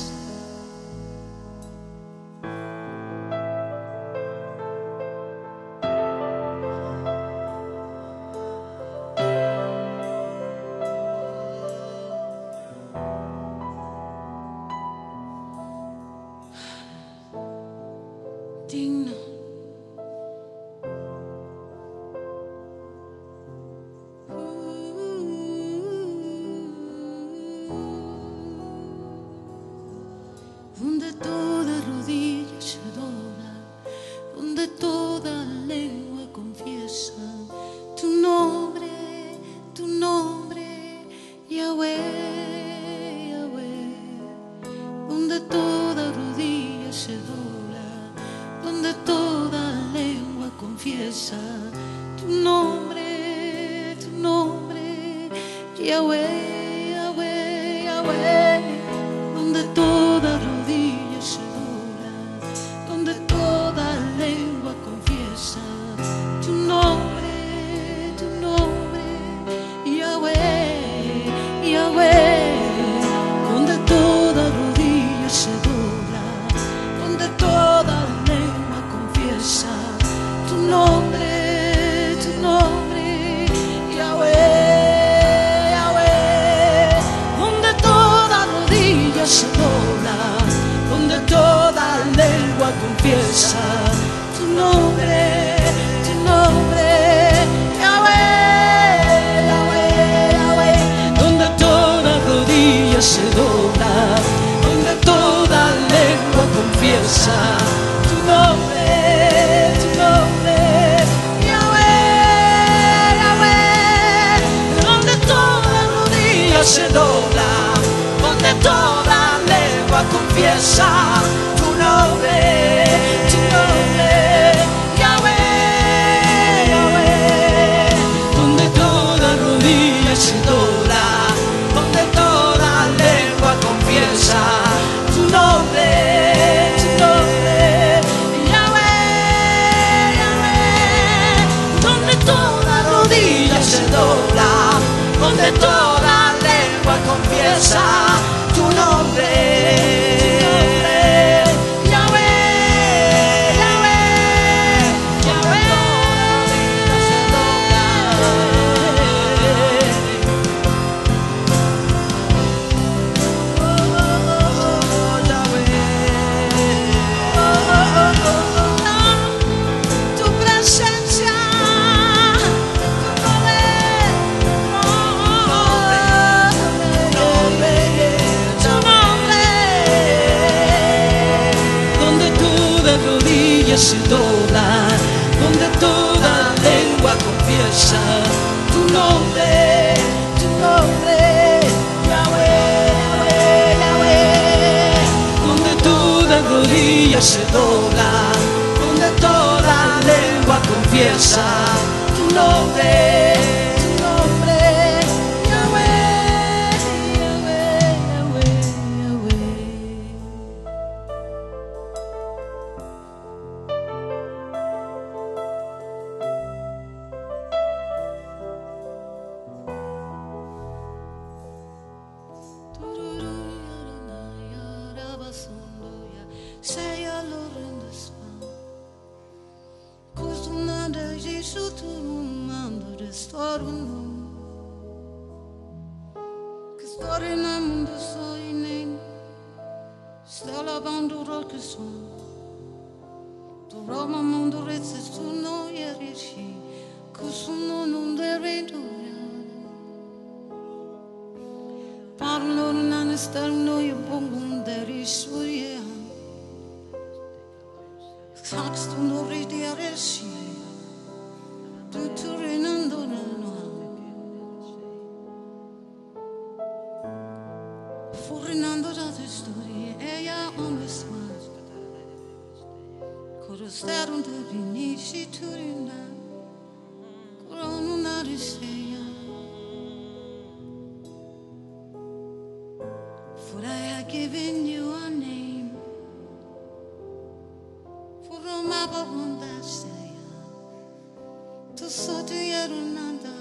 Tuso tuyeru nada.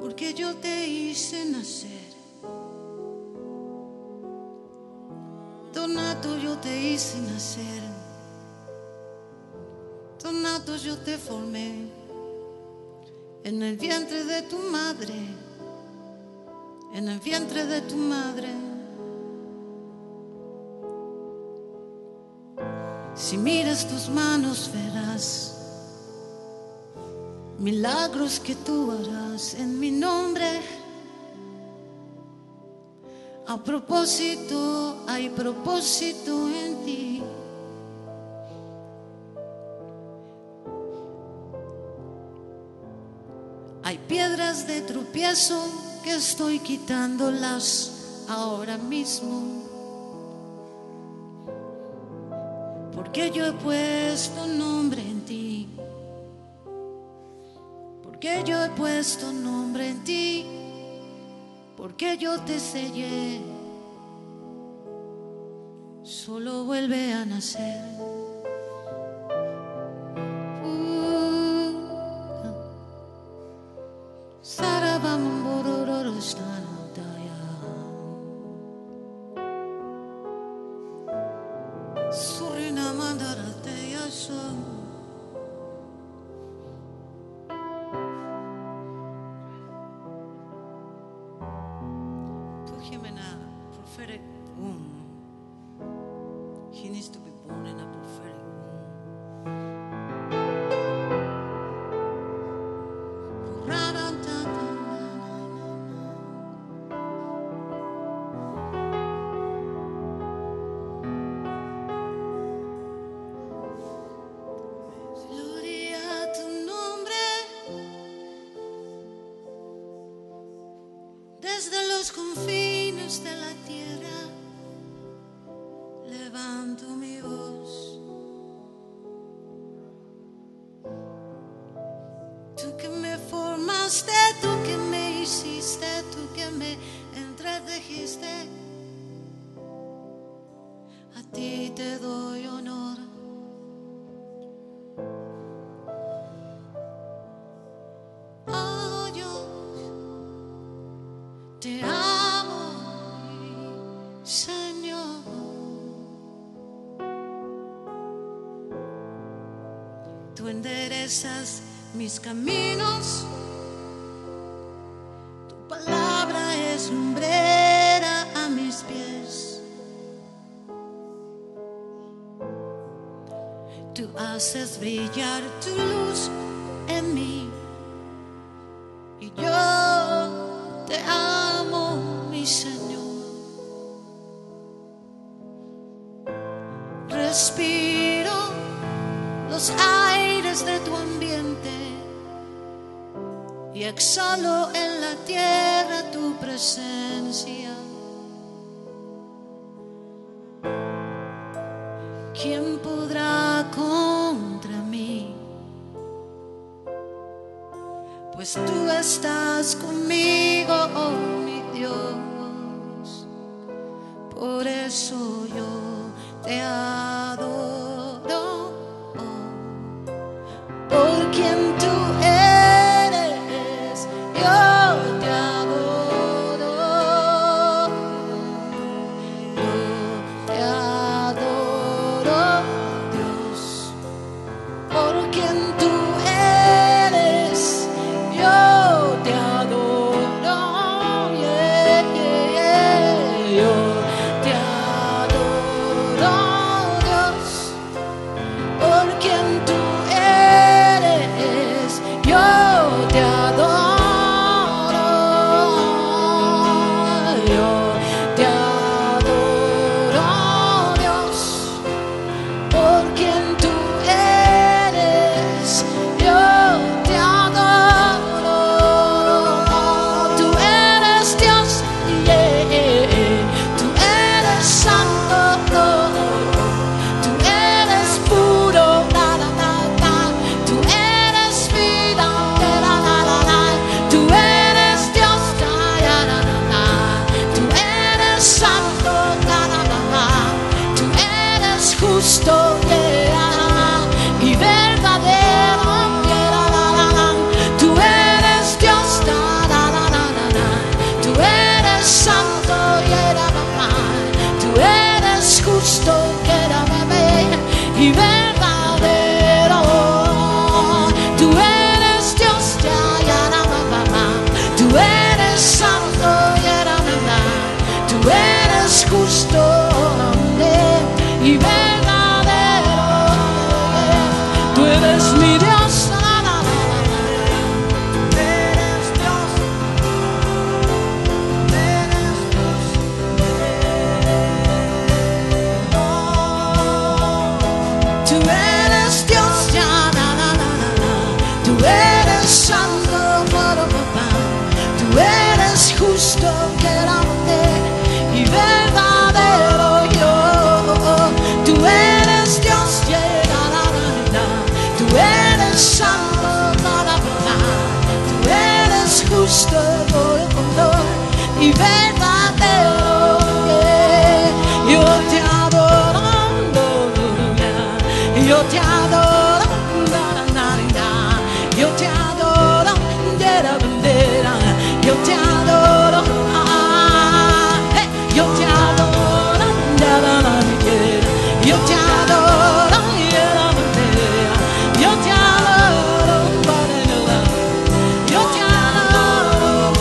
Porque yo te hice nacer, Donato, yo te hice nacer, Donato, yo te formé en el vientre de tu madre, en el vientre de tu madre. Si miras tus manos verás milagros que tú harás en mi nombre. A propósito, hay propósito en ti. Hay piedras de tropiezo que estoy quitándolas ahora mismo, porque yo he puesto nombre en ti, porque yo he puesto nombre en ti, porque yo te sellé. Solo vuelve a nacer. Desde los confines de la tierra levanto mi voz. Tú que me formaste, tú que me hiciste, tú que me entretejiste, a ti te doy honor. Te amo, Señor. Tú enderezas mis caminos, tu palabra es lumbrera a mis pies. Tú haces brillar tu luz en mí, y yo te amo, Señor. Respiro los aires de tu ambiente y exhalo en la tierra tu presencia. ¿Quién podrá contra mí? Pues tú estás conmigo, oh mi Dios. Por eso yo te adoro, por quien tú eres, yo te adoro, yo te adoro, Dios, por quien tú eres, yo te adoro, yeah, yeah, yeah, yo. No. verdadero. Yo te adoro, niña, yo te adoro, niña, yo te adoro, bandera, yo te adoro, yo te adoro,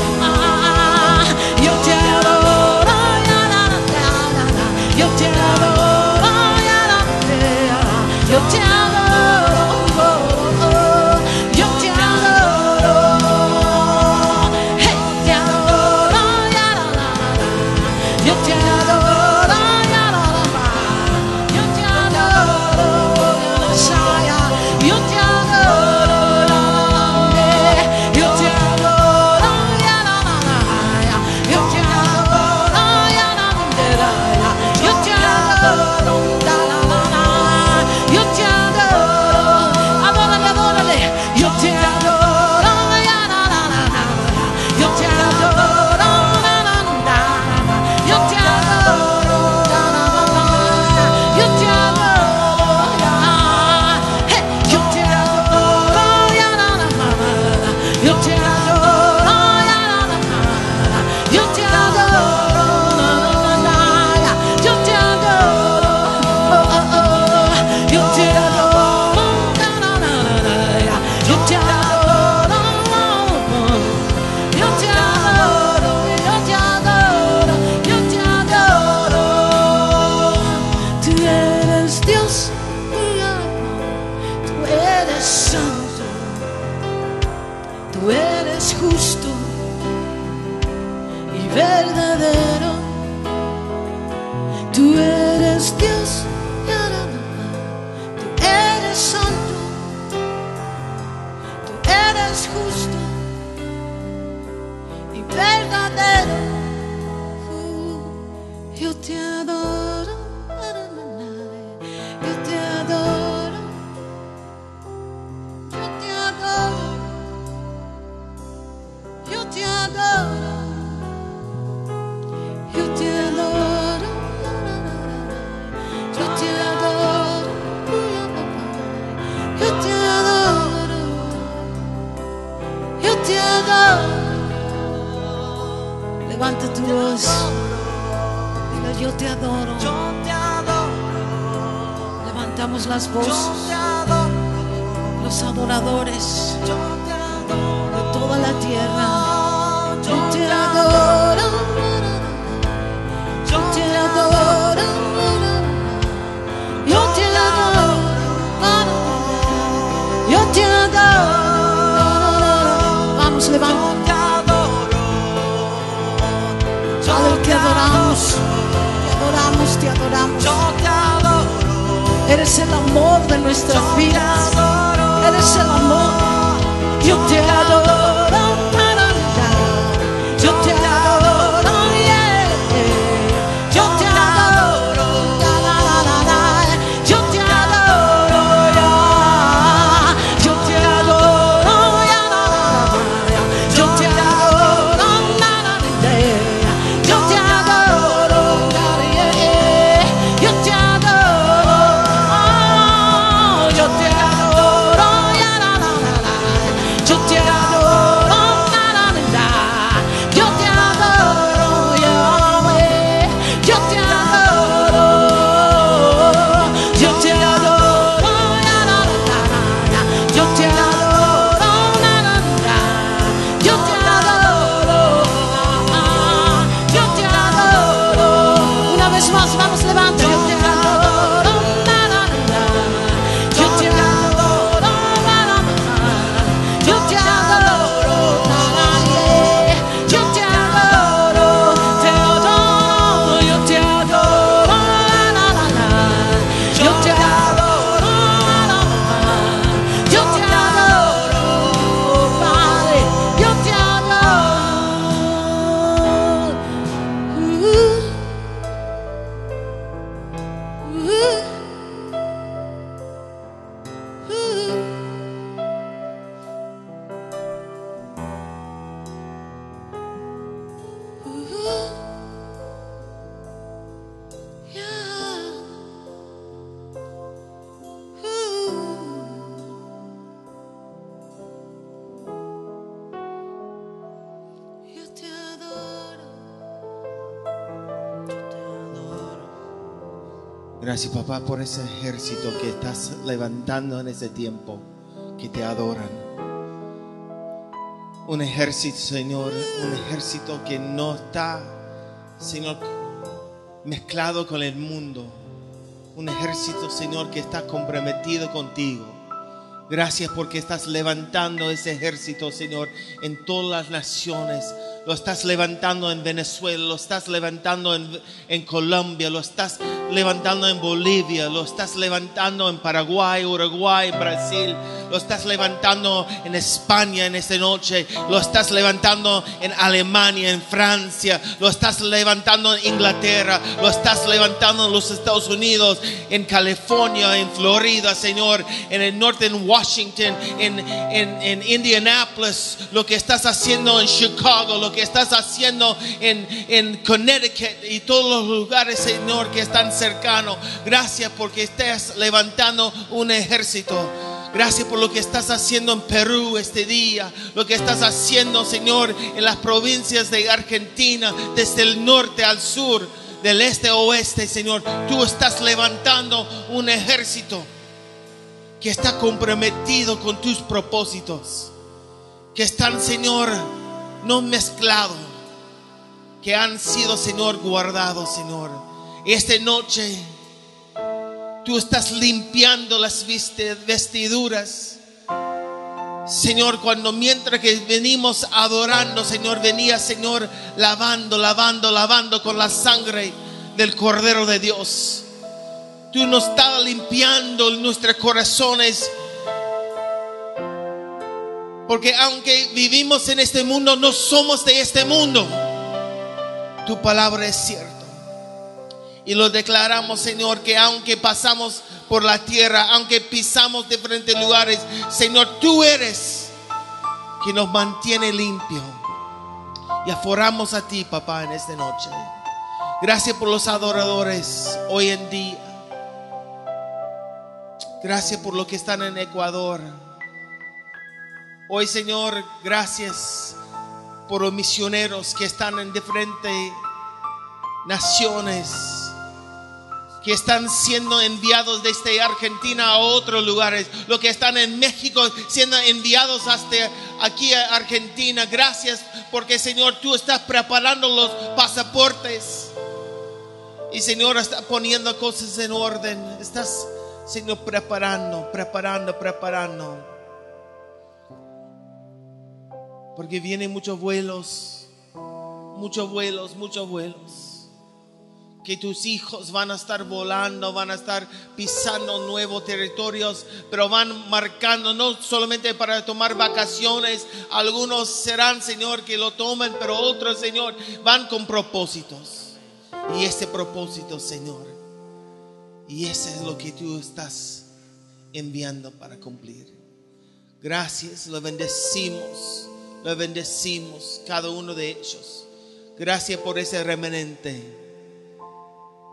yo te adoro. Levanta tu voz, dile yo te adoro. Levantamos las voces, los adoradores de toda la tierra. Yo te adoro, yo te adoro, yo te adoro, yo te adoro. Vamos, levanta. Te adoramos, yo te adoro. Eres el amor de nuestras vidas, eres el amor. Yo te adoro, yo te adoro, yo te adoro, yo te adoro, yo te adoro, yo te adoro, yo te adoro. Yo te adoro, Gracias, papá, por ese ejército que estás levantando en este tiempo, que te adoran. Un ejército, Señor, un ejército que no está, Señor, mezclado con el mundo. Un ejército, Señor, que está comprometido contigo. Gracias porque estás levantando ese ejército, Señor, en todas las naciones. Lo estás levantando en Venezuela, lo estás levantando en Colombia, lo estás levantando en Bolivia, lo estás levantando en Paraguay, Uruguay, Brasil, lo estás levantando en España en esta noche, lo estás levantando en Alemania, en Francia, lo estás levantando en Inglaterra, lo estás levantando en los Estados Unidos, en California, en Florida, Señor, en el norte, en Washington, en Indianapolis, lo que estás haciendo en Chicago, lo que estás haciendo en Connecticut y todos los lugares, Señor, que están cercanos. Gracias porque estás levantando un ejército. Gracias por lo que estás haciendo en Perú este día, lo que estás haciendo, Señor, en las provincias de Argentina, desde el norte al sur, del este a oeste, Señor. Tú estás levantando un ejército que está comprometido con tus propósitos, que están, Señor, no mezclados, que han sido, Señor, guardados, Señor. Esta noche tú estás limpiando las vestiduras, Señor. Cuando mientras que venimos adorando, Señor, venía, Señor, lavando con la sangre del Cordero de Dios. Tú nos estás limpiando nuestros corazones, porque aunque vivimos en este mundo, no somos de este mundo. Tu palabra es cierta. Y lo declaramos, Señor, que aunque pasamos por la tierra, aunque pisamos diferentes lugares, Señor, tú eres que nos mantiene limpio. Y aforamos a ti, papá, en esta noche. Gracias por los adoradores hoy en día. Gracias por los que están en Ecuador. Hoy, Señor, gracias por los misioneros que están en diferentes naciones, que están siendo enviados desde Argentina a otros lugares, los que están en México siendo enviados hasta aquí a Argentina. Gracias porque, Señor, tú estás preparando los pasaportes y, Señor, estás poniendo cosas en orden. Estás, Señor, preparando, porque vienen muchos vuelos. Que tus hijos van a estar volando, van a estar pisando nuevos territorios, pero van marcando, no solamente para tomar vacaciones. Algunos serán, Señor, que lo tomen, pero otros, Señor, van con propósitos. Y ese propósito, Señor, y ese es lo que tú estás enviando para cumplir. Gracias, lo bendecimos cada uno de ellos. Gracias por ese remanente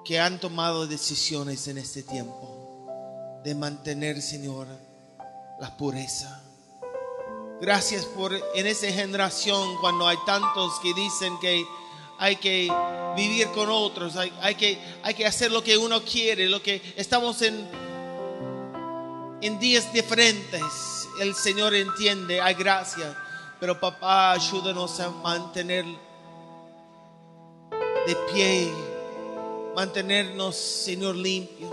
que han tomado decisiones en este tiempo de mantener, Señor, la pureza. Gracias por en esa generación, cuando hay tantos que dicen que hay que vivir con otros, hay que hacer lo que uno quiere, lo que estamos en días diferentes. El Señor entiende, hay gracia, pero papá, ayúdanos a mantener de pie, mantenernos, Señor, limpios,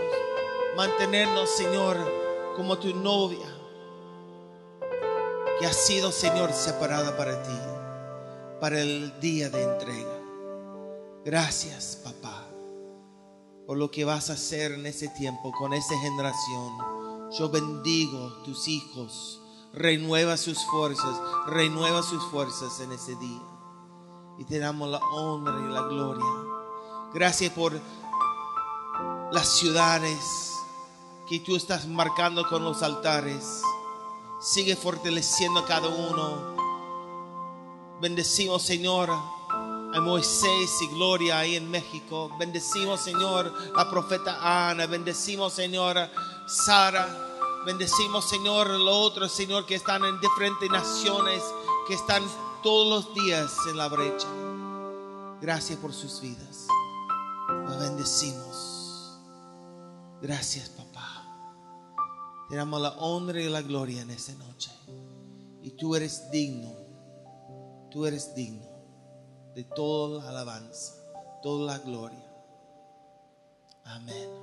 mantenernos, Señor, como tu novia que ha sido, Señor, separada para ti, para el día de entrega. Gracias, papá, por lo que vas a hacer en ese tiempo con esa generación. Yo bendigo tus hijos, renueva sus fuerzas en ese día, y te damos la honra y la gloria. Gracias por las ciudades que tú estás marcando con los altares. Sigue fortaleciendo a cada uno. Bendecimos, Señor, a Moisés y Gloria ahí en México. Bendecimos, Señor, a profeta Ana. Bendecimos, Señor, a Sara. Bendecimos, Señor, a los otros, Señor, que están en diferentes naciones, que están todos los días en la brecha. Gracias por sus vidas. Los bendecimos. Gracias, Papá. Te damos la honra y la gloria en esta noche. Y tú eres digno. Tú eres digno de toda la alabanza, toda la gloria. Amén.